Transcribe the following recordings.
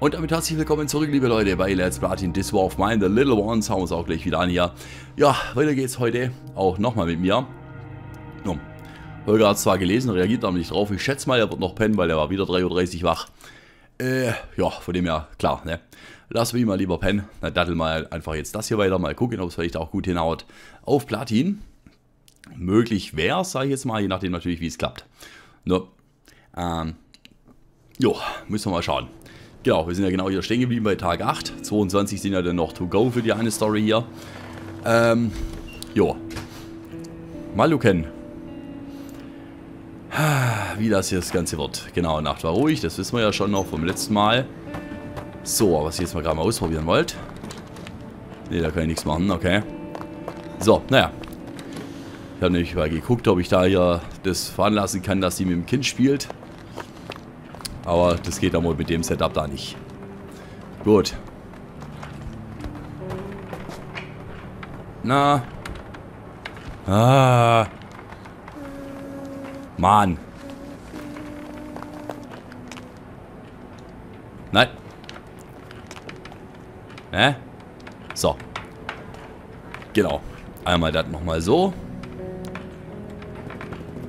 Und damit herzlich willkommen zurück, liebe Leute, bei Let's Platin, This War of Mine: The Little Ones. Haben wir uns auch gleich wieder an hier. Ja, weiter geht's heute auch nochmal mit mir. Ja, Holger hat es zwar gelesen, reagiert aber nicht drauf. Ich schätze mal, er wird noch pennen, weil er war wieder 3:30 Uhr wach. Ja, von dem her, klar, ne? Lassen wir ihn mal lieber pennen. Na, dattel mal einfach jetzt das hier weiter. Mal gucken, ob es vielleicht auch gut hinhaut. Auf Platin. Möglich wäre, sage ich jetzt mal, je nachdem natürlich, wie es klappt. Ne? Jo, müssen wir mal schauen. Genau, wir sind ja genau hier stehen geblieben bei Tag 8. 22 sind ja dann noch to go für die eine Story hier. Jo. Mal gucken, wie das hier das Ganze wird. Genau, Nacht war ruhig, das wissen wir ja schon noch vom letzten Mal. So, was ich jetzt mal gerade mal ausprobieren wollte. Ne, da kann ich nichts machen, okay. So, naja. Ich habe nämlich mal geguckt, ob ich da hier das veranlassen kann, dass sie mit dem Kind spielt. Aber das geht dann wohl mit dem Setup da nicht. Gut. Na. Ah. Mann. Nein. Ne? So. Genau. Einmal das nochmal so.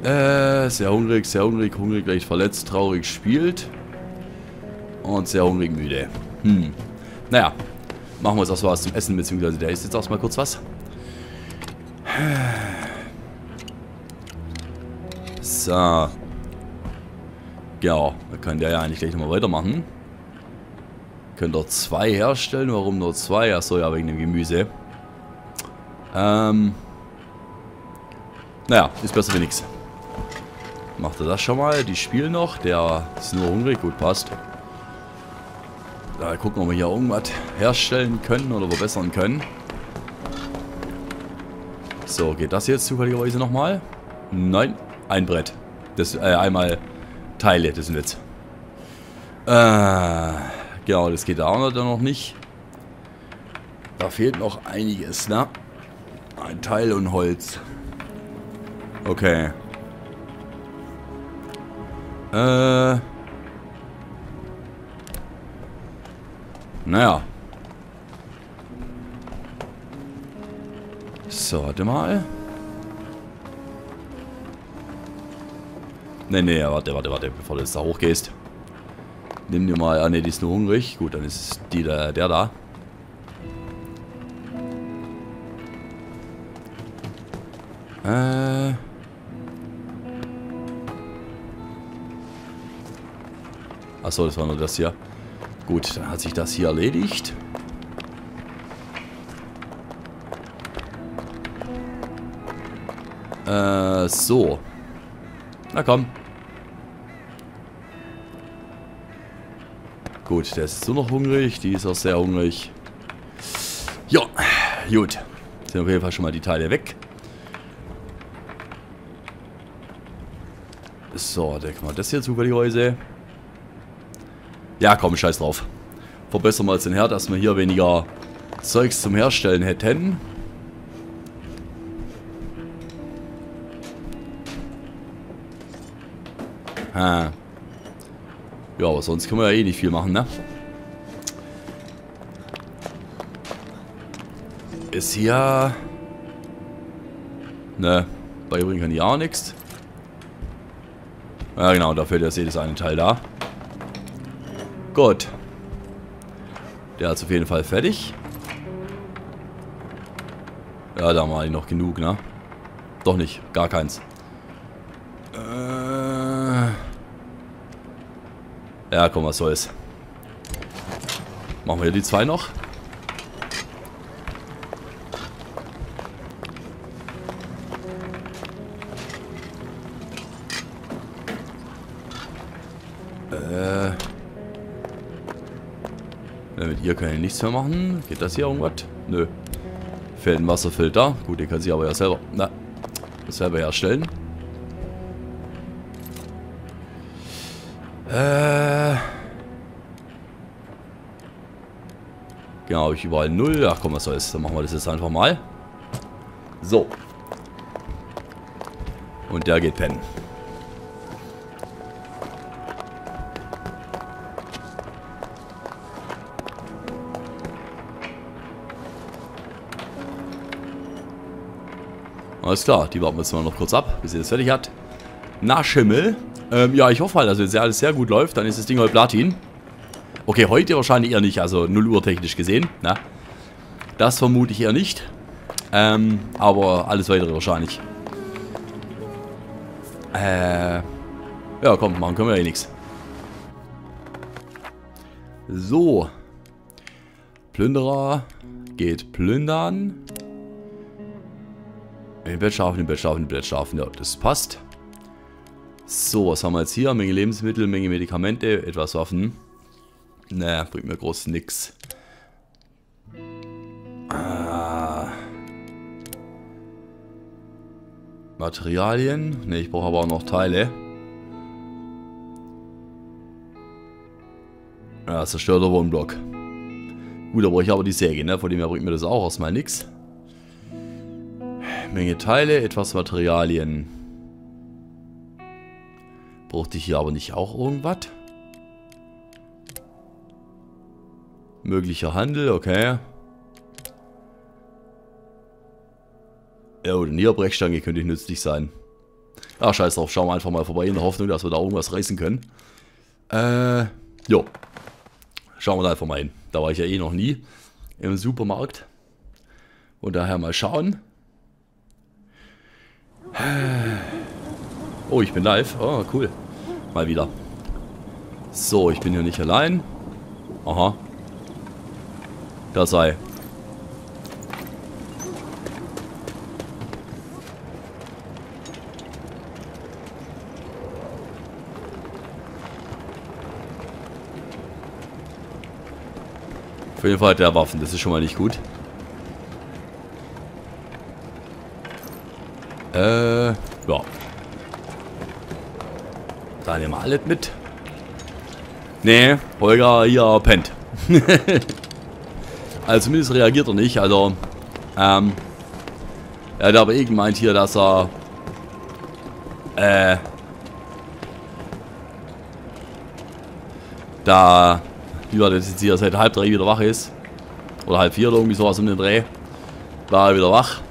Sehr hungrig, leicht verletzt, traurig spielt. Und sehr hungrig, müde. Naja, machen wir uns erstmal was zum Essen, beziehungsweise der isst jetzt erstmal kurz was. So. Genau, dann kann der ja eigentlich gleich nochmal weitermachen. Könnt ihr 2 herstellen? Warum nur 2? Achso, ja, wegen dem Gemüse. Naja, ist besser wie nichts. Macht er das schon mal? Die spielen noch. Der ist nur hungrig. Gut, passt. Da gucken, ob wir hier irgendwas herstellen können oder verbessern können. So, geht das jetzt zufälligerweise nochmal? Nein. Ein Brett. Das, einmal Teile des Netzes. Genau, das geht da auch noch nicht. Da fehlt noch einiges, ne? Ein Teil und Holz. Okay. Naja. So, warte mal. Nee, warte, bevor du jetzt da hochgehst. Nimm dir mal... Ah, ne, die ist nur hungrig. Gut, dann ist die da, der da. Achso, das war nur das hier. Gut, dann hat sich das hier erledigt. So. Na komm. Gut, der ist so noch hungrig. Die ist auch sehr hungrig. Ja, gut. Sind auf jeden Fall schon mal die Teile weg. So, dann kann man das hier zufälligerweise... Ja, komm, scheiß drauf. Verbessern wir jetzt den Herd, dass wir hier weniger Zeugs zum Herstellen hätten. Ha. Ja, aber sonst können wir ja eh nicht viel machen, ne? Ist hier... Ne, beibringen kann ich auch nichts. Ja genau, da fehlt jetzt jedes eine Teil da. Gut. Der ist auf jeden Fall fertig. Ja, da mache ich noch genug, ne? Doch nicht, gar keins. Ja, komm, was soll's. Machen wir hier die 2 noch. Hier kann ich nichts mehr machen. Geht das hier irgendwas? Nö. Fehlt ein Wasserfilter. Gut, den kann sie aber ja selber... Na, selber herstellen. Genau, habe ich überall 0. Ach komm, was soll's. Dann machen wir das jetzt einfach mal. So. Und der geht pennen. Alles klar, die warten wir jetzt mal noch kurz ab, bis ihr das fertig habt. Na, Schimmel. Ja, ich hoffe halt, also wenn alles sehr gut läuft, dann ist das Ding heute Platin. Okay, heute wahrscheinlich eher nicht, also 0 Uhr technisch gesehen. Na? Das vermute ich eher nicht. Aber alles weitere wahrscheinlich. Ja, komm, machen können wir eh nichts. So. Plünderer geht plündern. Den Bett scharfen. Ja, das passt. So, was haben wir jetzt hier? Menge Lebensmittel, Menge Medikamente, etwas Waffen. Naja, bringt mir groß nix. Materialien. Ne, ich brauche aber auch noch Teile. Ja, zerstörter Wohnblock. Gut, da brauche ich aber die Säge, ne? Von dem her bringt mir das auch erstmal nix. Menge Teile, etwas Materialien. Brauchte ich hier aber nicht auch irgendwas? Möglicher Handel, okay. Ja, oder eine Brechstange könnte nützlich sein. Ach, scheiß drauf, schauen wir einfach mal vorbei in der Hoffnung, dass wir da irgendwas reißen können. Jo. Schauen wir da einfach mal hin. Da war ich ja eh noch nie im Supermarkt. Und daher mal schauen. Oh, ich bin live. Oh, cool. Mal wieder. So, ich bin hier nicht allein. Aha. Da sei. Auf jeden Fall hat der Waffen, das ist schon mal nicht gut. Ja. Da nehmen wir alles mit. Nee, Holger hier pennt. Also zumindest reagiert er nicht, also er hat aber eben meint hier, dass er da wie er jetzt hier seit 2:30 wieder wach ist oder 3:30 oder irgendwie sowas um den Dreh, war er wieder wach.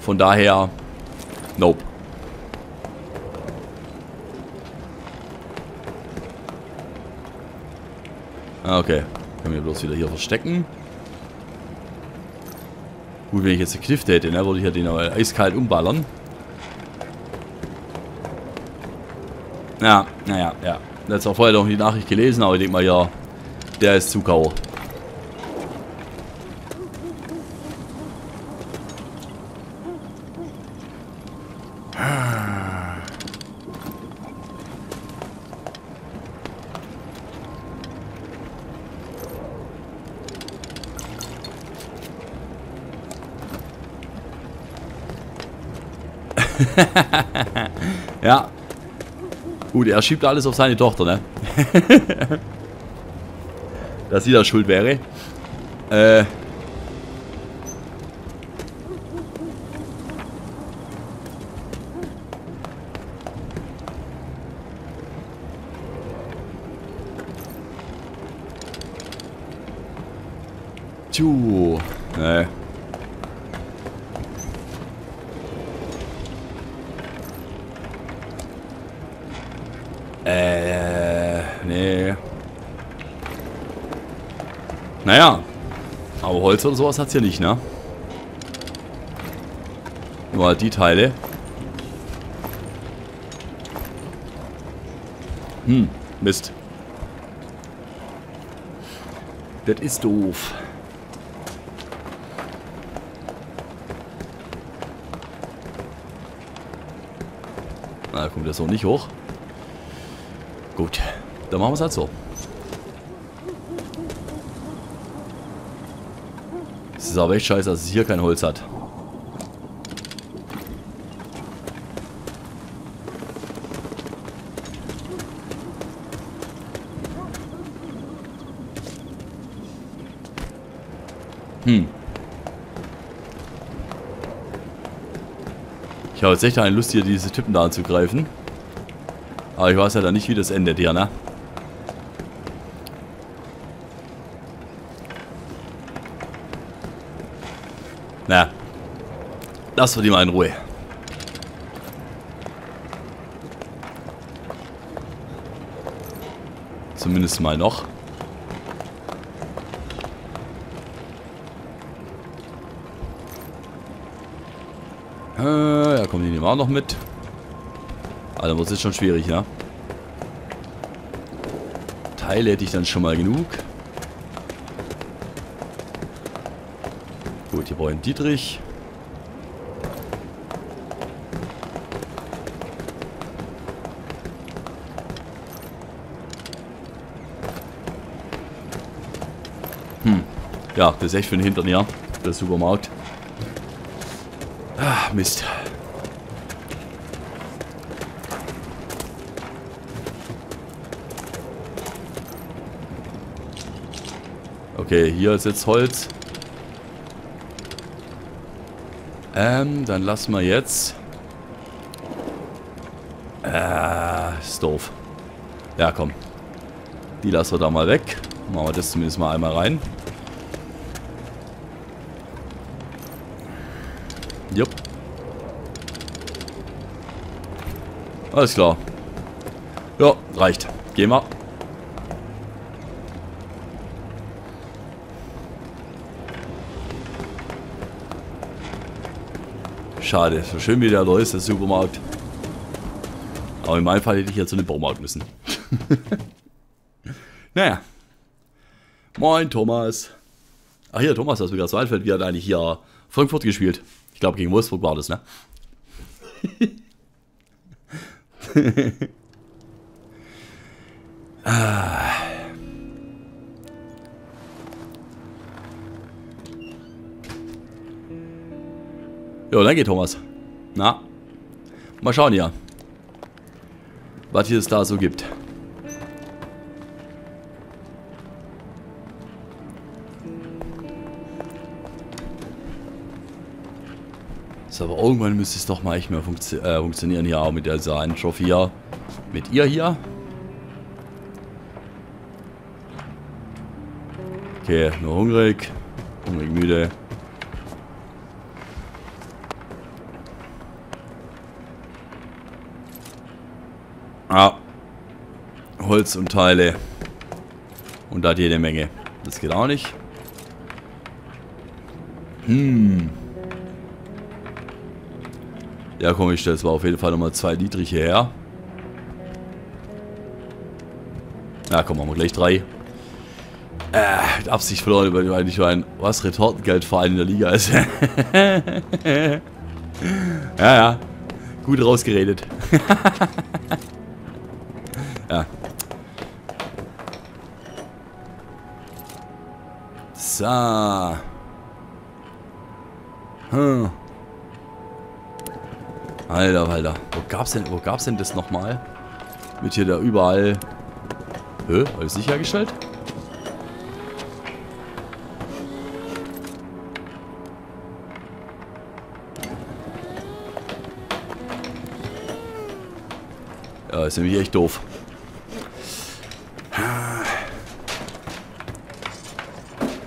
Von daher, nope. Okay, können wir bloß wieder hier verstecken. Gut, wenn ich jetzt geknifft hätte, ne, würde ich ja den eiskalt umballern. Ja, naja, ja. Jetzt auch vorher noch die Nachricht gelesen, aber ich denke mal, ja, der ist Zucker. Ja. Gut, er schiebt alles auf seine Tochter, ne? Dass sie da schuld wäre. Tschu. Ne. Nee. Naja. Aber Holz oder sowas hat's ja nicht, ne? Nur halt die Teile. Hm, Mist. Das ist doof. Na, kommt das so nicht hoch. Gut, dann machen wir es halt so. Es ist aber echt scheiße, dass es hier kein Holz hat. Hm. Ich habe jetzt echt keine Lust, hier diese Typen da anzugreifen. Aber ich weiß ja dann nicht, wie das endet hier, ne? Na. Lassen wir die mal in Ruhe. Zumindest mal noch. Ja, kommen die nehmen wir auch noch mit. Aber dann wird es jetzt schon schwierig, ja. Teile hätte ich dann schon mal genug. Gut, wir brauchen Dietrich. Ja, das ist echt für den Hintern, ja. Der Supermarkt. Ah, Mist. Okay, hier ist jetzt Holz. Dann lassen wir jetzt. Ist doof. Ja, komm. Die lassen wir da mal weg. Machen wir das zumindest mal einmal rein. Jupp. Alles klar. Ja, reicht. Gehen wir. Schade. So schön wie der läuft, der Supermarkt. Aber in meinem Fall hätte ich ja zu einem Baumarkt müssen. Naja. Moin, Thomas. Ach hier, Thomas, das mir gerade so einfällt, wie hat eigentlich hier Frankfurt gespielt? Ich glaube, gegen Wolfsburg war das, ne? Jo, danke, Thomas. Na? Mal schauen hier. Was es da so gibt. So, aber irgendwann müsste es doch mal echt mehr funktionieren hier auch mit dieser einen Trophy hier. Mit ihr hier. Okay, nur hungrig. Hungrig müde. Ah. Holz und Teile. Und da hat jede Menge. Das geht auch nicht. Ja komm, ich stelle jetzt mal auf jeden Fall nochmal 2 Dietrich hierher. Ja komm, machen wir gleich 3. Mit Absicht verloren, weil ich meine, was Retortengeldverein in der Liga ist. Ja, ja. Gut rausgeredet. Ja. So. Hm. Alter, Alter. Wo gab's denn das nochmal? Mit hier da überall. Hä? Habe ich sichergestellt? Ja, ist nämlich echt doof.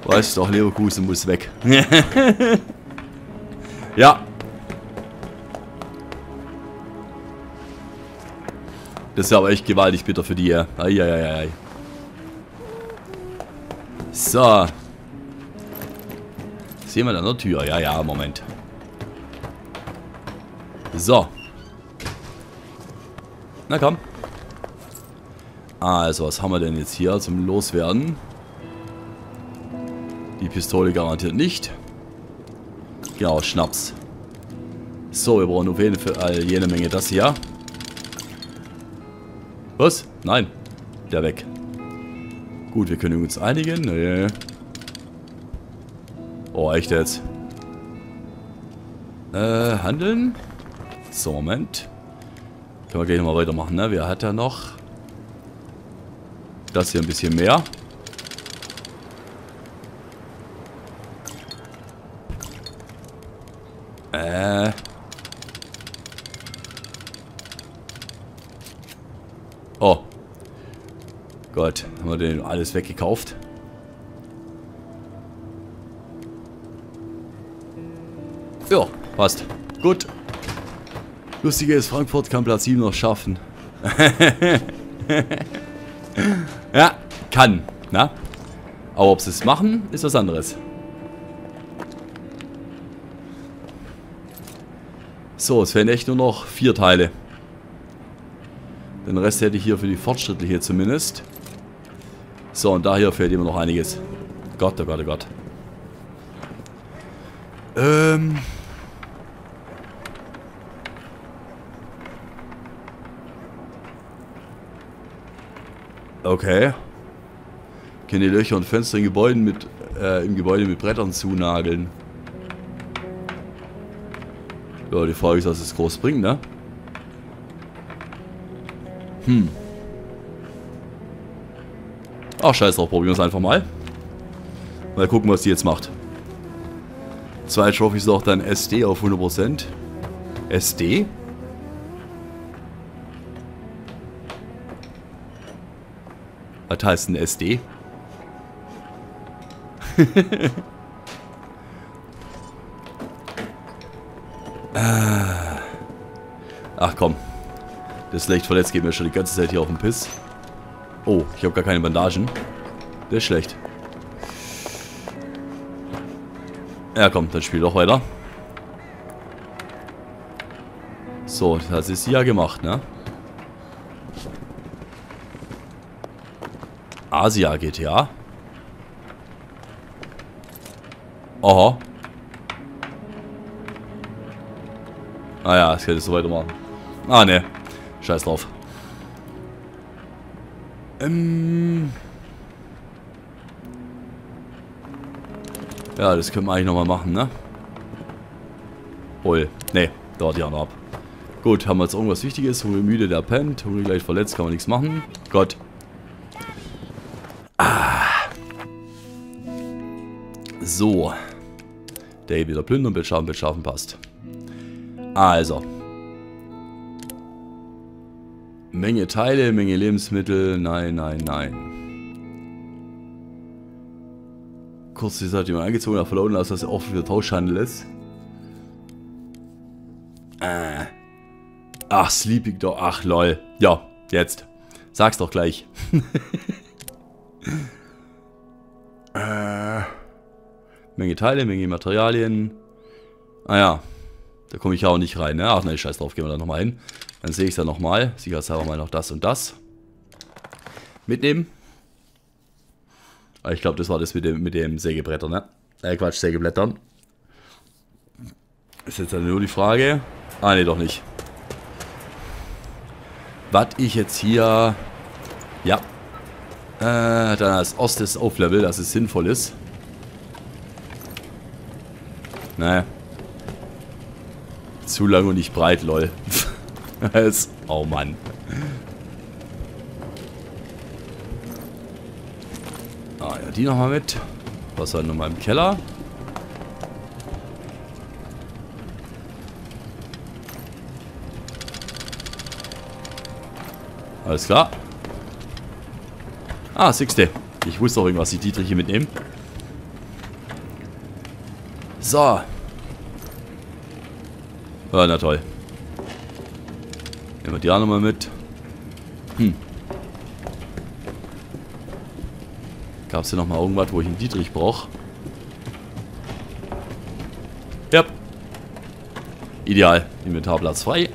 Weiß doch, Leverkusen muss weg. Ja. Das ist aber echt gewaltig bitter für die, ja. Eieiei. So. Sehen wir da eine Tür? Ja, ja, Moment. So. Na komm. Also, was haben wir denn jetzt hier zum Loswerden? Die Pistole garantiert nicht. Genau, Schnaps. So, wir brauchen auf jeden Fall jede Menge das hier. Was? Nein. Der weg. Gut, wir können uns einigen. Nee. Oh, echt jetzt? Handeln? So, Moment. Können wir gleich nochmal weitermachen, ne? Wer hat da noch? Das hier ein bisschen mehr. Oh. Gott, haben wir denn alles weggekauft? Ja, passt. Gut. Lustige ist, Frankfurt kann Platz 7 noch schaffen. Ja, kann. Na? Aber ob sie es machen, ist was anderes. So, es fehlen echt nur noch 4 Teile. Den Rest hätte ich hier für die Fortschrittliche zumindest. So, und da hier fehlt immer noch einiges. Gott, oh Gott, oh Gott. Okay. Ich kann die Löcher und Fenster in Gebäuden mit, im Gebäude mit Brettern zunageln. Ja, die Frage ist, was es groß bringt, ne? Hm. Ach, scheiß drauf, probieren wir es einfach mal. Mal gucken, was die jetzt macht. 2 Trophies noch, dann SD auf 100%. SD? Was heißt denn SD? Ach komm. Das leicht verletzt geht mir schon die ganze Zeit hier auf den Piss. Oh, ich habe gar keine Bandagen. Der ist schlecht. Ja komm, dann spiel doch weiter. So, das ist ja gemacht, ne? Asia GTA. Aha. Ah ja, das könnte ich so weitermachen. Ah ne. Scheiß drauf. Ja, das können wir eigentlich nochmal machen, ne? Ui. Ne, dauert ja noch ab. Gut, haben wir jetzt irgendwas Wichtiges? Hungrig müde, der pennt. Hungrig leicht verletzt, kann man nichts machen. Gott. Ah. So. Day wieder plündern, Bildscharfen passt. Also. Menge Teile, Menge Lebensmittel. Nein, nein, nein. Kurz die Seite, die man angezogen hat, verlauten lassen, dass das offen für Tauschhandel ist. Ach, Sleeping Dog. Ach, lol. Ja, jetzt. Sag's doch gleich. Menge Teile, Menge Materialien. Ah ja. Da komme ich ja auch nicht rein, ne? Ach nein, scheiß drauf, gehen wir da nochmal hin. Dann sehe ich es da nochmal. Sicherheitshalber mal noch das und das. Mitnehmen. Ich glaube, das war das mit dem Sägebretter, ne? Quatsch, Sägeblättern. Ist jetzt nur die Frage. Ah, ne, doch nicht. Was ich jetzt hier... Ja. Dann als Ost ist Auflevel, dass es sinnvoll ist. Naja. Zu lang und nicht breit, lol. Oh Mann. Ah ja, die nochmal mit. Was war nochmal im Keller? Alles klar. Ah, Sixte. Ich wusste auch irgendwas, die Dietriche mitnehmen. So. Ah, na toll. Nehmen wir die auch nochmal mit. Hm. Gab es hier nochmal irgendwas, wo ich einen Dietrich brauche? Ja. Ideal. Inventarplatz frei.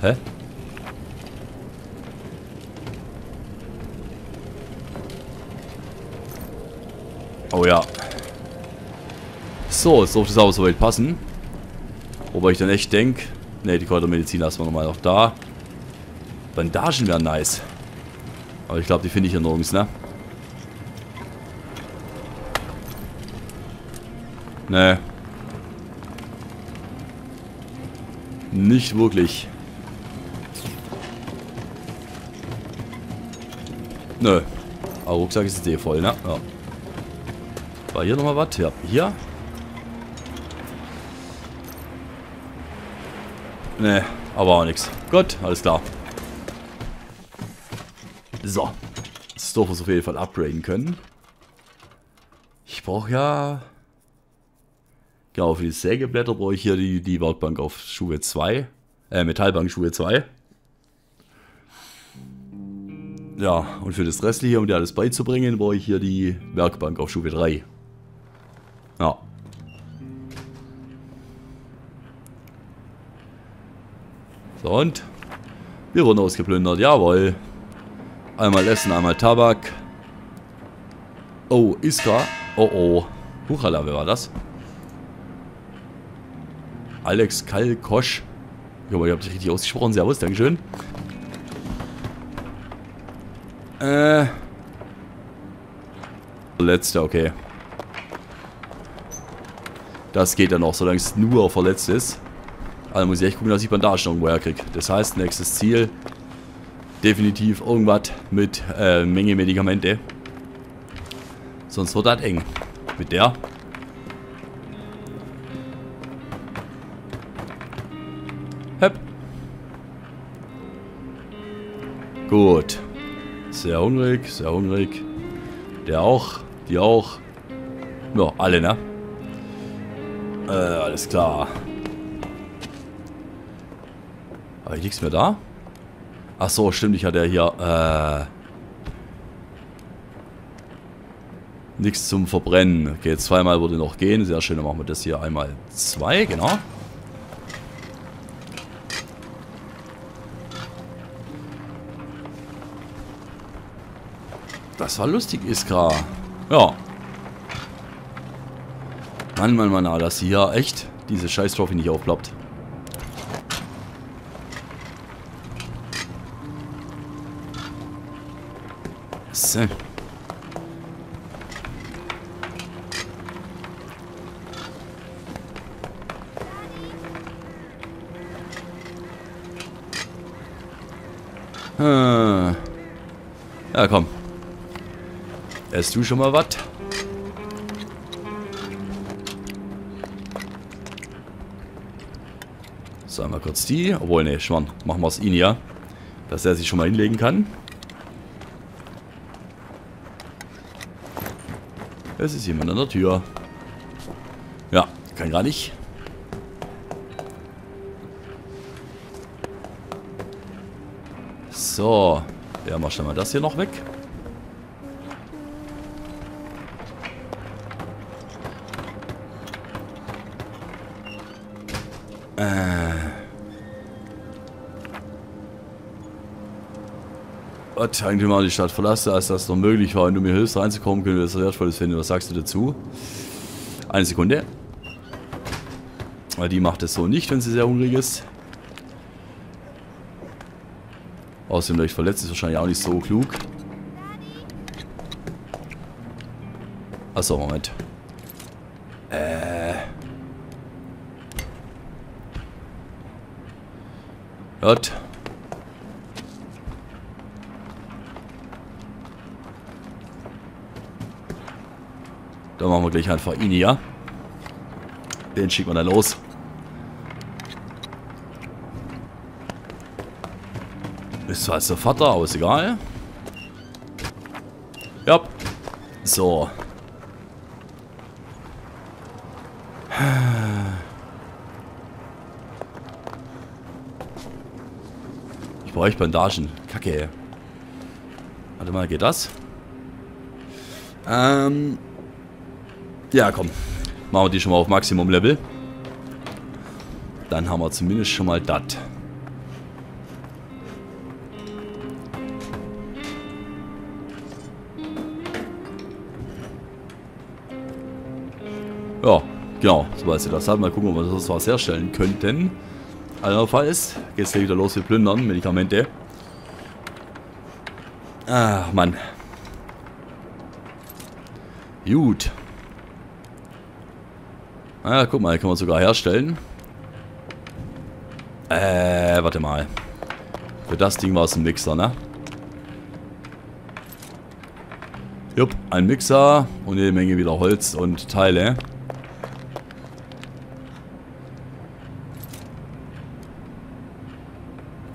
Hä? Oh ja. So, jetzt dürfte es aber soweit passen. Wobei ich dann echt denke... Ne, die Kräutermedizin lassen wir nochmal auch da. Bandagen wären nice. Aber ich glaube, die finde ich ja nirgends, ne? Ne. Nicht wirklich. Nö. Aber Rucksack ist jetzt eh voll, ne? Ja. War hier nochmal was? Ja, hier? Ne, aber auch nichts. Gut, alles klar. So, das dürfen wir auf jeden Fall upgraden können. Ich brauche ja... Genau, für die Sägeblätter brauche ich hier die Werkbank auf Schuhe 2. Metallbank Schuhe 2. Ja, und für das Restliche, um dir alles beizubringen, brauche ich hier die Werkbank auf Schuhe 3. Ja. So, und wir wurden ausgeplündert, jawohl. Einmal Essen, einmal Tabak. Oh, Iskra. Oh, oh. Huchala, wer war das? Alex Kalkosch. Ich glaube, ihr habt es richtig ausgesprochen. Servus, Dankeschön. Verletzter, okay. Das geht dann auch, solange es nur verletzt ist. Also muss ich echt gucken, dass ich Bandagen irgendwo herkriege. Das heißt, nächstes Ziel. Definitiv irgendwas mit Menge Medikamente. Sonst wird das eng. Mit der. Hep. Gut. Sehr hungrig, sehr hungrig. Der auch, die auch. Ja, alle, ne? Alles klar. Habe ich nichts mehr da? Ach so, stimmt, ich hatte ja hier nichts zum Verbrennen. Okay, zweimal würde noch gehen. Sehr schön, dann machen wir das hier einmal zwei, genau. Das war lustig, Iskra. Ja. Mann, ah, dass sie hier echt diese Scheiß-Trophy nicht aufploppt. So. Hm. Ja, komm. Esst du schon mal was? So, einmal kurz die. Obwohl, ne, schmarrn. Machen wir es ihn ja. Dass er sich schon mal hinlegen kann. Es ist jemand an der Tür. Ja, kann gar nicht. So. Ja, mach schnell mal das hier noch weg. Was, eigentlich mal die Stadt verlassen, als das noch möglich war. Wenn du mir hilfst, reinzukommen, können wir das Wertvolles finden. Was sagst du dazu? Eine Sekunde. Weil die macht es so nicht, wenn sie sehr hungrig ist. Außerdem leicht verletzt ist wahrscheinlich auch nicht so klug. Achso, Moment. Gott. Da machen wir gleich einfach ihn hier. Den schicken wir dann los. Ist zwar jetzt der Vater, aber ist egal. Ja. So. Ich brauche Bandagen. Kacke. Warte mal, geht das? Ja, komm. Machen wir die schon mal auf Maximum Level. Dann haben wir zumindest schon mal das. Ja, genau. Sobald sie das hat, mal gucken, ob wir das was herstellen könnten. Andernfalls geht's gleich wieder los, wir plündern Medikamente. Ach, Mann. Gut. Ah, guck mal, kann man sogar herstellen. Warte mal. Für das Ding war es ein Mixer, ne? Jupp, ein Mixer und jede Menge wieder Holz und Teile.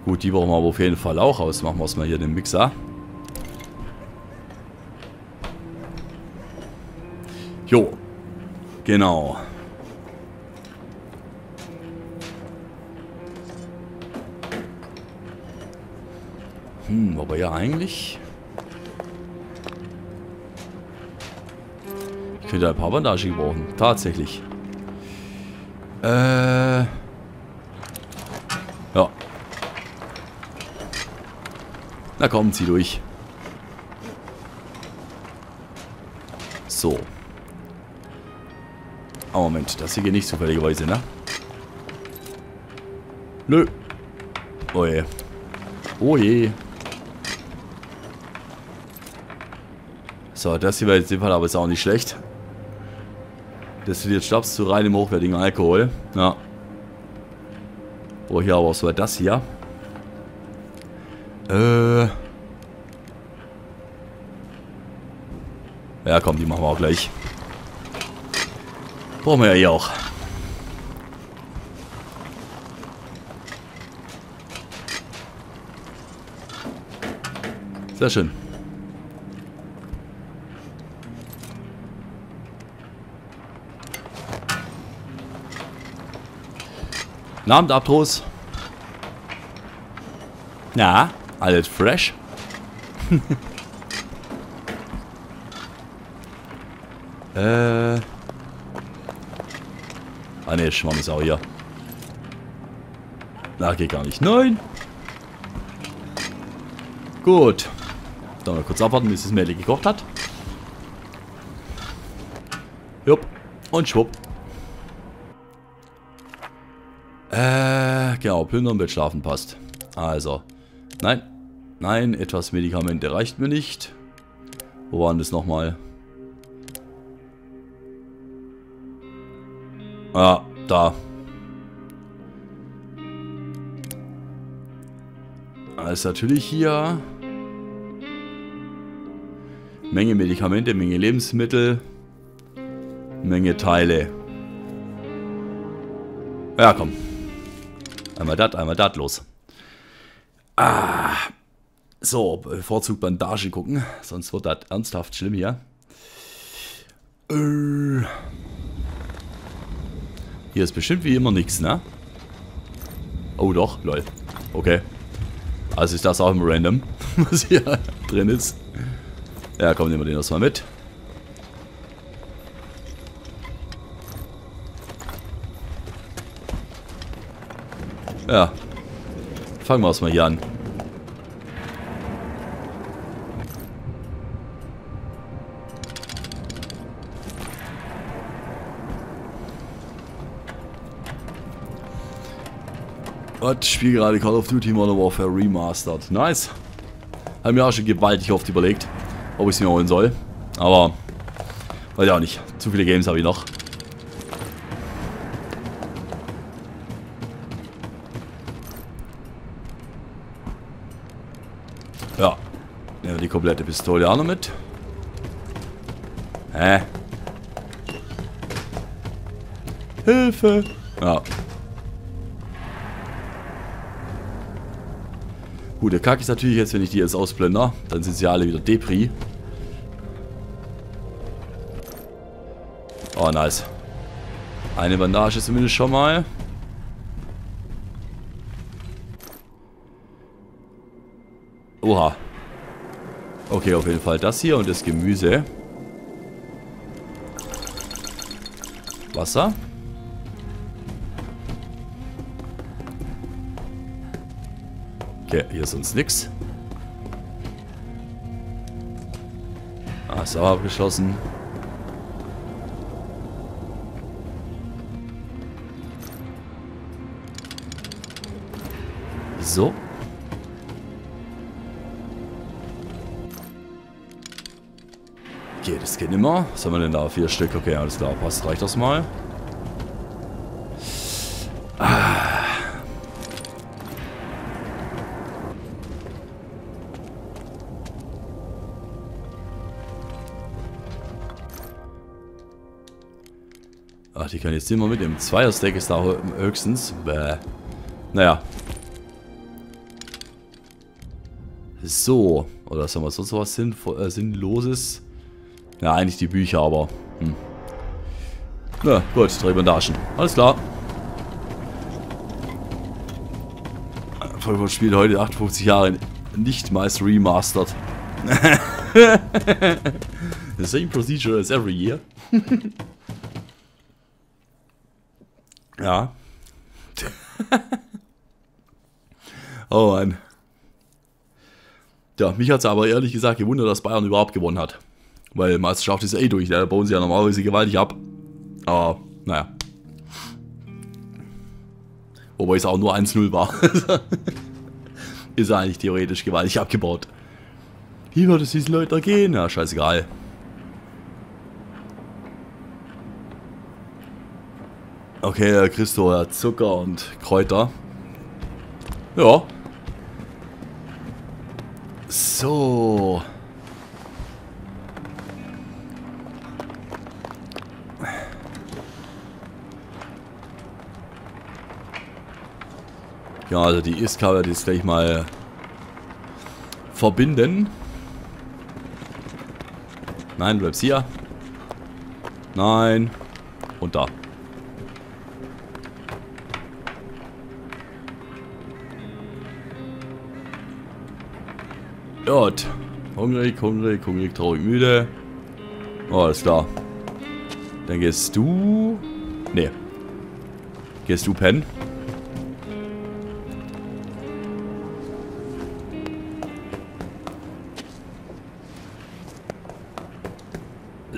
Gut, die brauchen wir aber auf jeden Fall auch aus. Machen wir es mal hier den Mixer. Jo. Genau. Aber ja eigentlich... Ich könnte ein paar Bandage gebrauchen. Tatsächlich. Ja. Na komm, zieh durch. So. Oh Moment, das hier geht nicht zufälligerweise, ne? Nö. Oh je. Oh je. So, das hier war jetzt in dem Fall aber ist auch nicht schlecht. Das wird jetzt Schnaps zu reinem hochwertigen Alkohol. Ja. Oh, hier aber was war das hier? Ja, komm, die machen wir auch gleich. Brauchen wir ja hier auch. Sehr schön. Abend, Abtros. Na, alles fresh. Ah ne, Schwamm ist auch hier. Na, geht gar nicht. Nein. Gut. Dann mal kurz abwarten, bis das Mädel gekocht hat. Jupp. Und schwupp. Genau, plündern wird schlafen passt. Also, nein, nein, etwas Medikamente reicht mir nicht. Wo waren das nochmal? Ah, da. Alles natürlich hier. Menge Medikamente, Menge Lebensmittel, Menge Teile. Ja, komm. Einmal dat los. Ah. So, bevorzugt Bandage gucken. Sonst wird das ernsthaft schlimm hier. Hier ist bestimmt wie immer nichts, ne? Oh doch, lol. Okay. Also ist das auch im Random, was hier drin ist. Ja, komm, nehmen wir den erstmal mit. Ja, fangen wir erstmal hier an. Und ich spiele gerade Call of Duty Modern Warfare Remastered. Nice. Haben mir auch schon gewaltig oft überlegt, ob ich es mir holen soll. Aber, weiß ich auch nicht. Zu viele Games habe ich noch. Ja, nehmen wir die komplette Pistole auch noch mit. Hä? Hilfe! Ja. Gut, der Kack ist natürlich jetzt, wenn ich die jetzt ausblende, dann sind sie alle wieder Depri. Oh, nice. Eine Bandage zumindest schon mal. Oha. Okay, auf jeden Fall das hier und das Gemüse. Wasser. Okay, hier ist sonst nichts. Ah, ist auch abgeschlossen. So. Okay, das geht nimmer. Was haben wir denn da? 4 Stück. Okay, alles klar. Passt. Reicht das mal? Ah. Ach, die können jetzt immer mit dem 2er-Stack ist da höchstens. Bäh. Naja. So. Oder sagen wir sonst was Sinnloses? Ja, eigentlich die Bücher, aber Na gut, drei Bandagen. Alles klar. Vollkommen Spiel heute 58 Jahre nicht mal remastered. The same procedure as every year. Ja. Oh Mann. Ja, mich hat es aber ehrlich gesagt gewundert, dass Bayern überhaupt gewonnen hat. Weil Meisterschaft ist ja eh durch, da bauen sie ja normalerweise gewaltig ab. Aber, naja. Wobei es auch nur 1-0 war. Ist eigentlich theoretisch gewaltig abgebaut. Wie wird es diesen Leuten gehen? Ja, scheißegal. Okay, Christo hat Zucker und Kräuter. Ja. So. Ja, also die Iskra werde ich jetzt gleich mal verbinden. Nein, du bleibst hier. Nein. Und da. Gut. Hungrig, hungrig, hungrig, traurig, müde. Oh, alles klar. Dann gehst du... Nee. Gehst du pennen?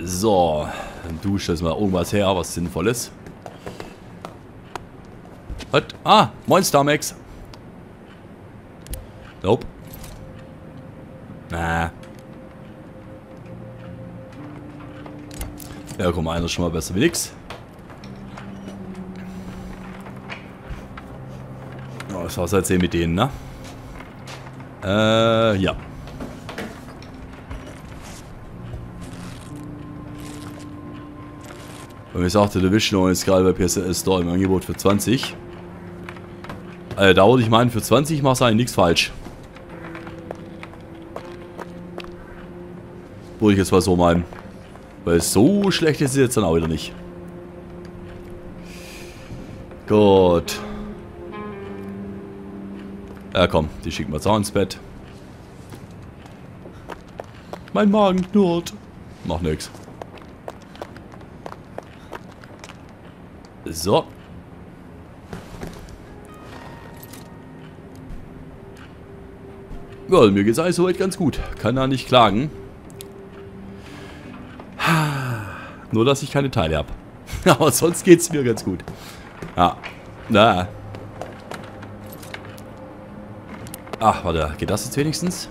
So, dann dusche jetzt mal irgendwas her, was Sinnvolles. Was? Ah, moin Star Max. Nope. Na. Ja, komm, einer ist schon mal besser wie nix. Oh, das war's halt sehen mit denen, ne? Ja. Und ich sagte, der Wischner ist gerade bei PSS Store im Angebot für 20. Also, da würde ich meinen, für 20 machst du eigentlich nichts falsch. Würde ich jetzt mal so meinen. Weil so schlecht ist es jetzt dann auch wieder nicht. Gut. Ja komm, die schicken wir jetzt auch ins Bett. Mein Magen knurrt. Macht nix. So. Ja, mir geht's alles soweit ganz gut. Kann da nicht klagen. Nur, dass ich keine Teile habe. Aber sonst geht's mir ganz gut. Ja. Na. Ach, warte. Geht das jetzt wenigstens?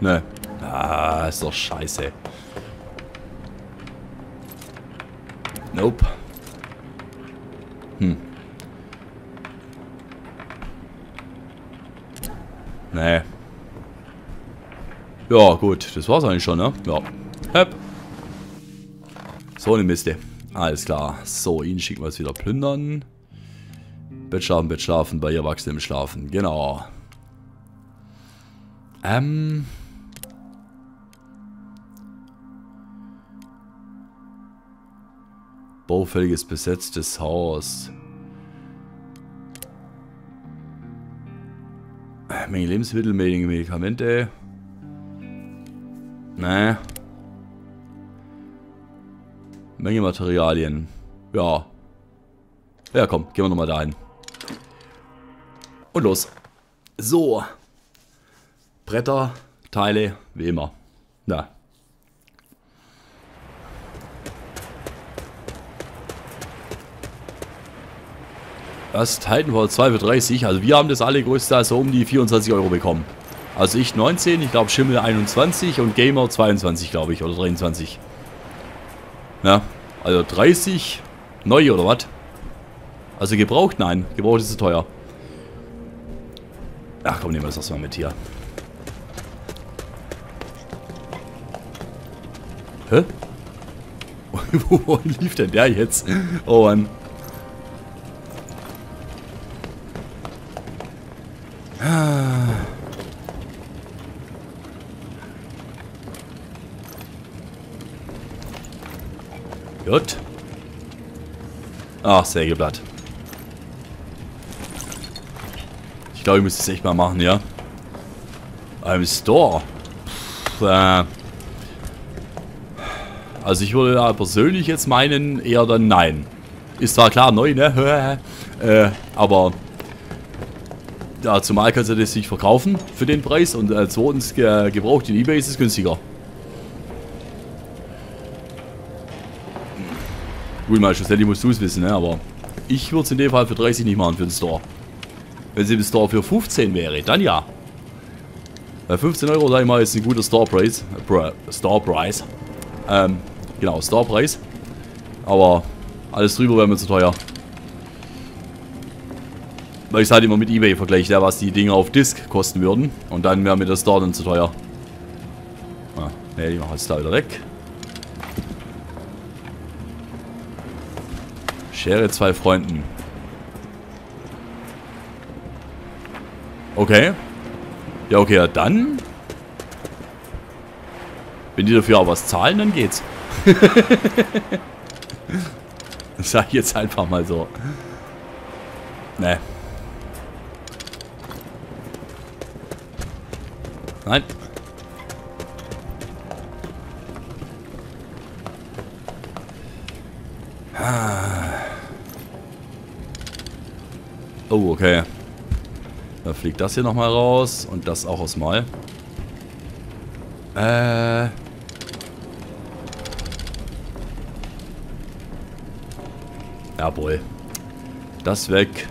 Ne. Ah, ist doch scheiße. Nope. Hm. Nee. Ja, gut. Das war's eigentlich schon, ne? Ja. Hep. So eine Miste. Alles klar. So, ihn schicken wir jetzt wieder plündern. Bett schlafen, bei Erwachsenen schlafen. Genau. Baufälliges besetztes Haus. Menge Lebensmittel, Menge Medikamente. Ne. Menge Materialien. Ja. Ja komm, gehen wir nochmal dahin. Und los. So. Bretter, Teile, wie immer. Na. Das Titanfall 2 für 30. Also wir haben das alle größtenteils so um die 24 Euro bekommen. Also ich 19, ich glaube Schimmel 21 und Gamer 22, glaube ich, oder 23. Ja, also 30, neu oder was? Also gebraucht? Nein, gebraucht ist zu teuer. Ach komm, nehmen wir das erstmal mit hier. Hä? Wo lief denn der jetzt? Oh Mann. Gut. Ach, Sägeblatt. Ich glaube, ich müsste es echt mal machen, ja. Im Store. Also ich würde ja persönlich jetzt meinen, eher dann nein. Ist zwar klar neu, ne? Aber ja, zumal kannst du das nicht verkaufen für den Preis und zweitens gebraucht in eBay ist es günstiger. Gut, mal schlussendlich musst du es wissen, ne? Aber ich würde es in dem Fall für 30 nicht machen für den Store. Wenn es im Store für 15 wäre, dann ja. Bei 15 Euro, sag ich mal, ist ein guter Store-Preis. Genau, Store-Preis. Aber alles drüber wäre mir zu teuer. Weil ich es halt immer mit eBay vergleiche, ja, was die Dinge auf Disk kosten würden. Und dann wäre mir das Store dann zu teuer. Ah, ne, die machen jetzt da wieder weg. Schere 2 Freunden. Okay. Ja, okay, ja, dann. Wenn die dafür auch was zahlen, dann geht's. Das sag ich jetzt einfach mal so. Ne. Nein. Oh, okay. Da fliegt das hier nochmal raus und das auch erstmal. Jawohl. Das weg.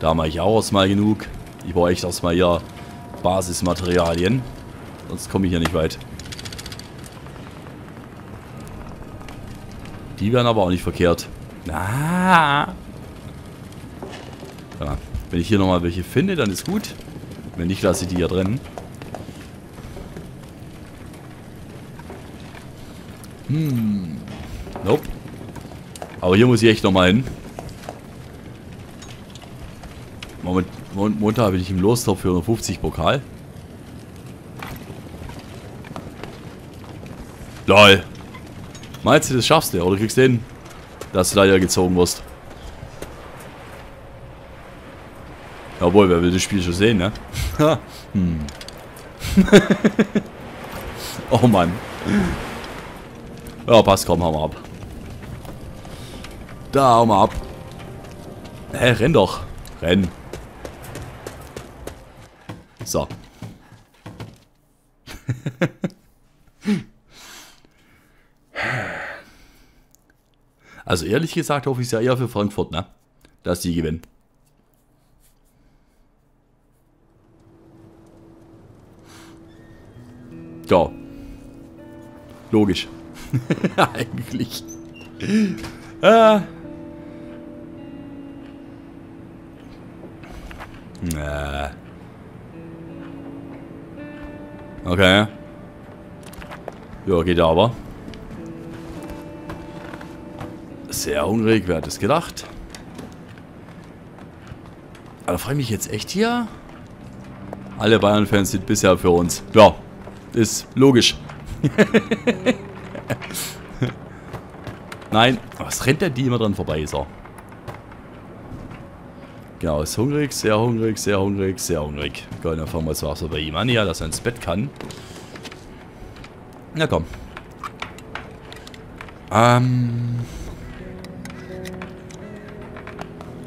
Da mache ich auch erstmal genug. Ich brauche echt erstmal hier Basismaterialien. Sonst komme ich hier nicht weit. Die werden aber auch nicht verkehrt. Ah. Ja. Wenn ich hier nochmal welche finde, dann ist gut. Wenn nicht, lasse ich die hier drin. Hm. Nope. Aber hier muss ich echt nochmal hin. Montag bin ich im Lostopf für 150 Pokal. Lol. Meinst du, das schaffst du? Oder kriegst du hin, dass du da ja gezogen wirst? Jawohl, wer will das Spiel schon sehen, ne? Hm. Oh Mann. Ja, passt, komm, hau mal ab. Da, hau mal ab. Hä, renn doch. Renn. So. Also ehrlich gesagt hoffe ich es ja eher für Frankfurt, ne? Dass die gewinnen. Ja. Logisch. Eigentlich. Okay. Ja, geht aber. Sehr hungrig, wer hat es gedacht? Aber da freue ich mich jetzt echt hier. Alle Bayern-Fans sind bisher für uns. Ja. Ist logisch. Nein. Was rennt denn die immer dran vorbei? So. Genau, ist hungrig, sehr hungrig, sehr hungrig, sehr hungrig. Gut, dann fangen wir jetzt Wasser bei ihm an. Ja, dass er ins Bett kann. Na komm.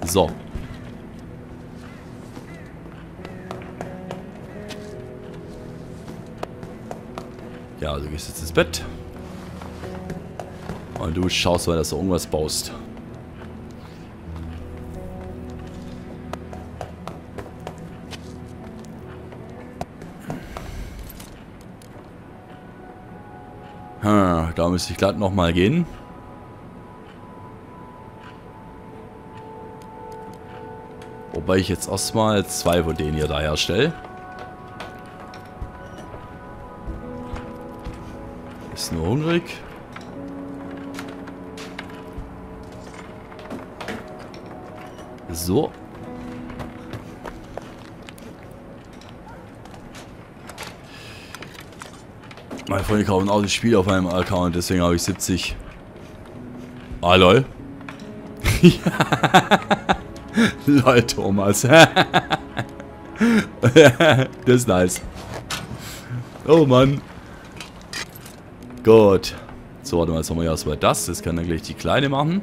So. Ja, also gehst jetzt ins Bett. Und du schaust mal, dass du irgendwas baust. Hm, da müsste ich glatt nochmal gehen. Wobei ich jetzt erstmal 2 von denen hier da herstelle. Ist nur hungrig. So. Meine Freunde kaufen auch das Spiel auf meinem Account, deswegen habe ich 70. Ah, lol. Lol, Thomas. Das ist nice. Oh, Mann. Gut. So, warte mal, jetzt haben wir ja erstmal das. Das kann dann gleich die Kleine machen.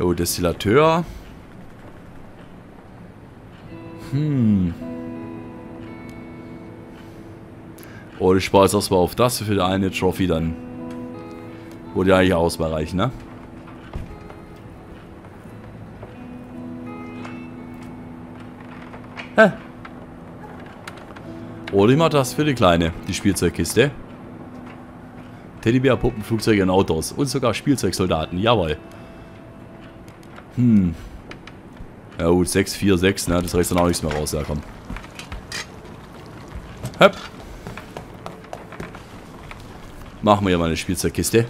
Oh, Destillateur. Hm. Oh, ich spare jetzt erstmal auf das für die eine Trophy dann. Würde ja eigentlich ausmal reichen, ne? Hä? Oder ich mach das für die Kleine, die Spielzeugkiste. Teddybär, Puppen, Flugzeuge und Autos. Und sogar Spielzeugsoldaten, jawohl. Hm. Ja gut, 6, 4, 6, ne? Das reicht dann auch nichts mehr raus, ja komm. Höpp. Machen wir hier mal eine Spielzeugkiste.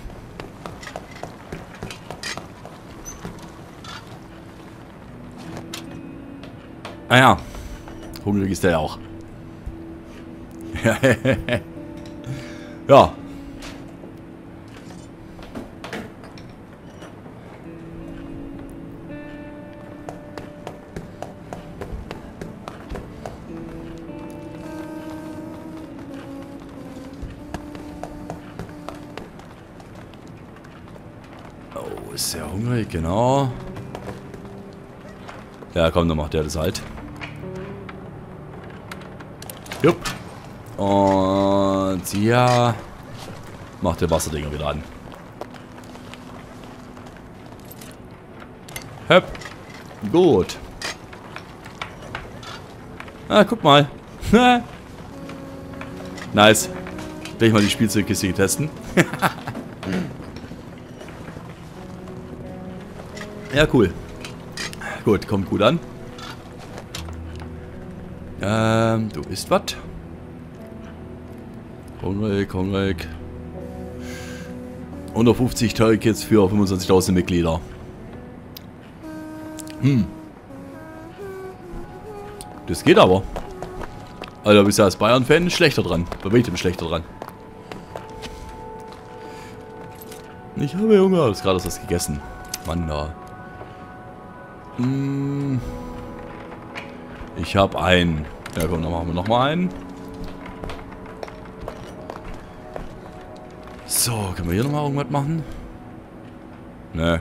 Ah ja. Hungrig ist der ja auch. Ja. Oh, ist sehr hungrig, genau. Ja, komm, dann macht der das halt. Jupp. Und ja. Macht der Wasserdinger wieder an. Höpp. Gut. Ah, guck mal. Nice. Gleich mal die Spielzeugkiste testen. Ja, cool. Gut, kommt gut an. Du isst was? Hungrig, hungrig. 150 Toy-Kits für 25.000 Mitglieder. Hm. Das geht aber. Also bist du als Bayern-Fan schlechter dran. Bei weitem schlechter dran. Ich habe Hunger. Ich habe gerade was gegessen. Mann, da. Hm. Ich habe einen. Ja komm, dann machen wir nochmal einen. So, können wir hier nochmal irgendwas machen? Ne.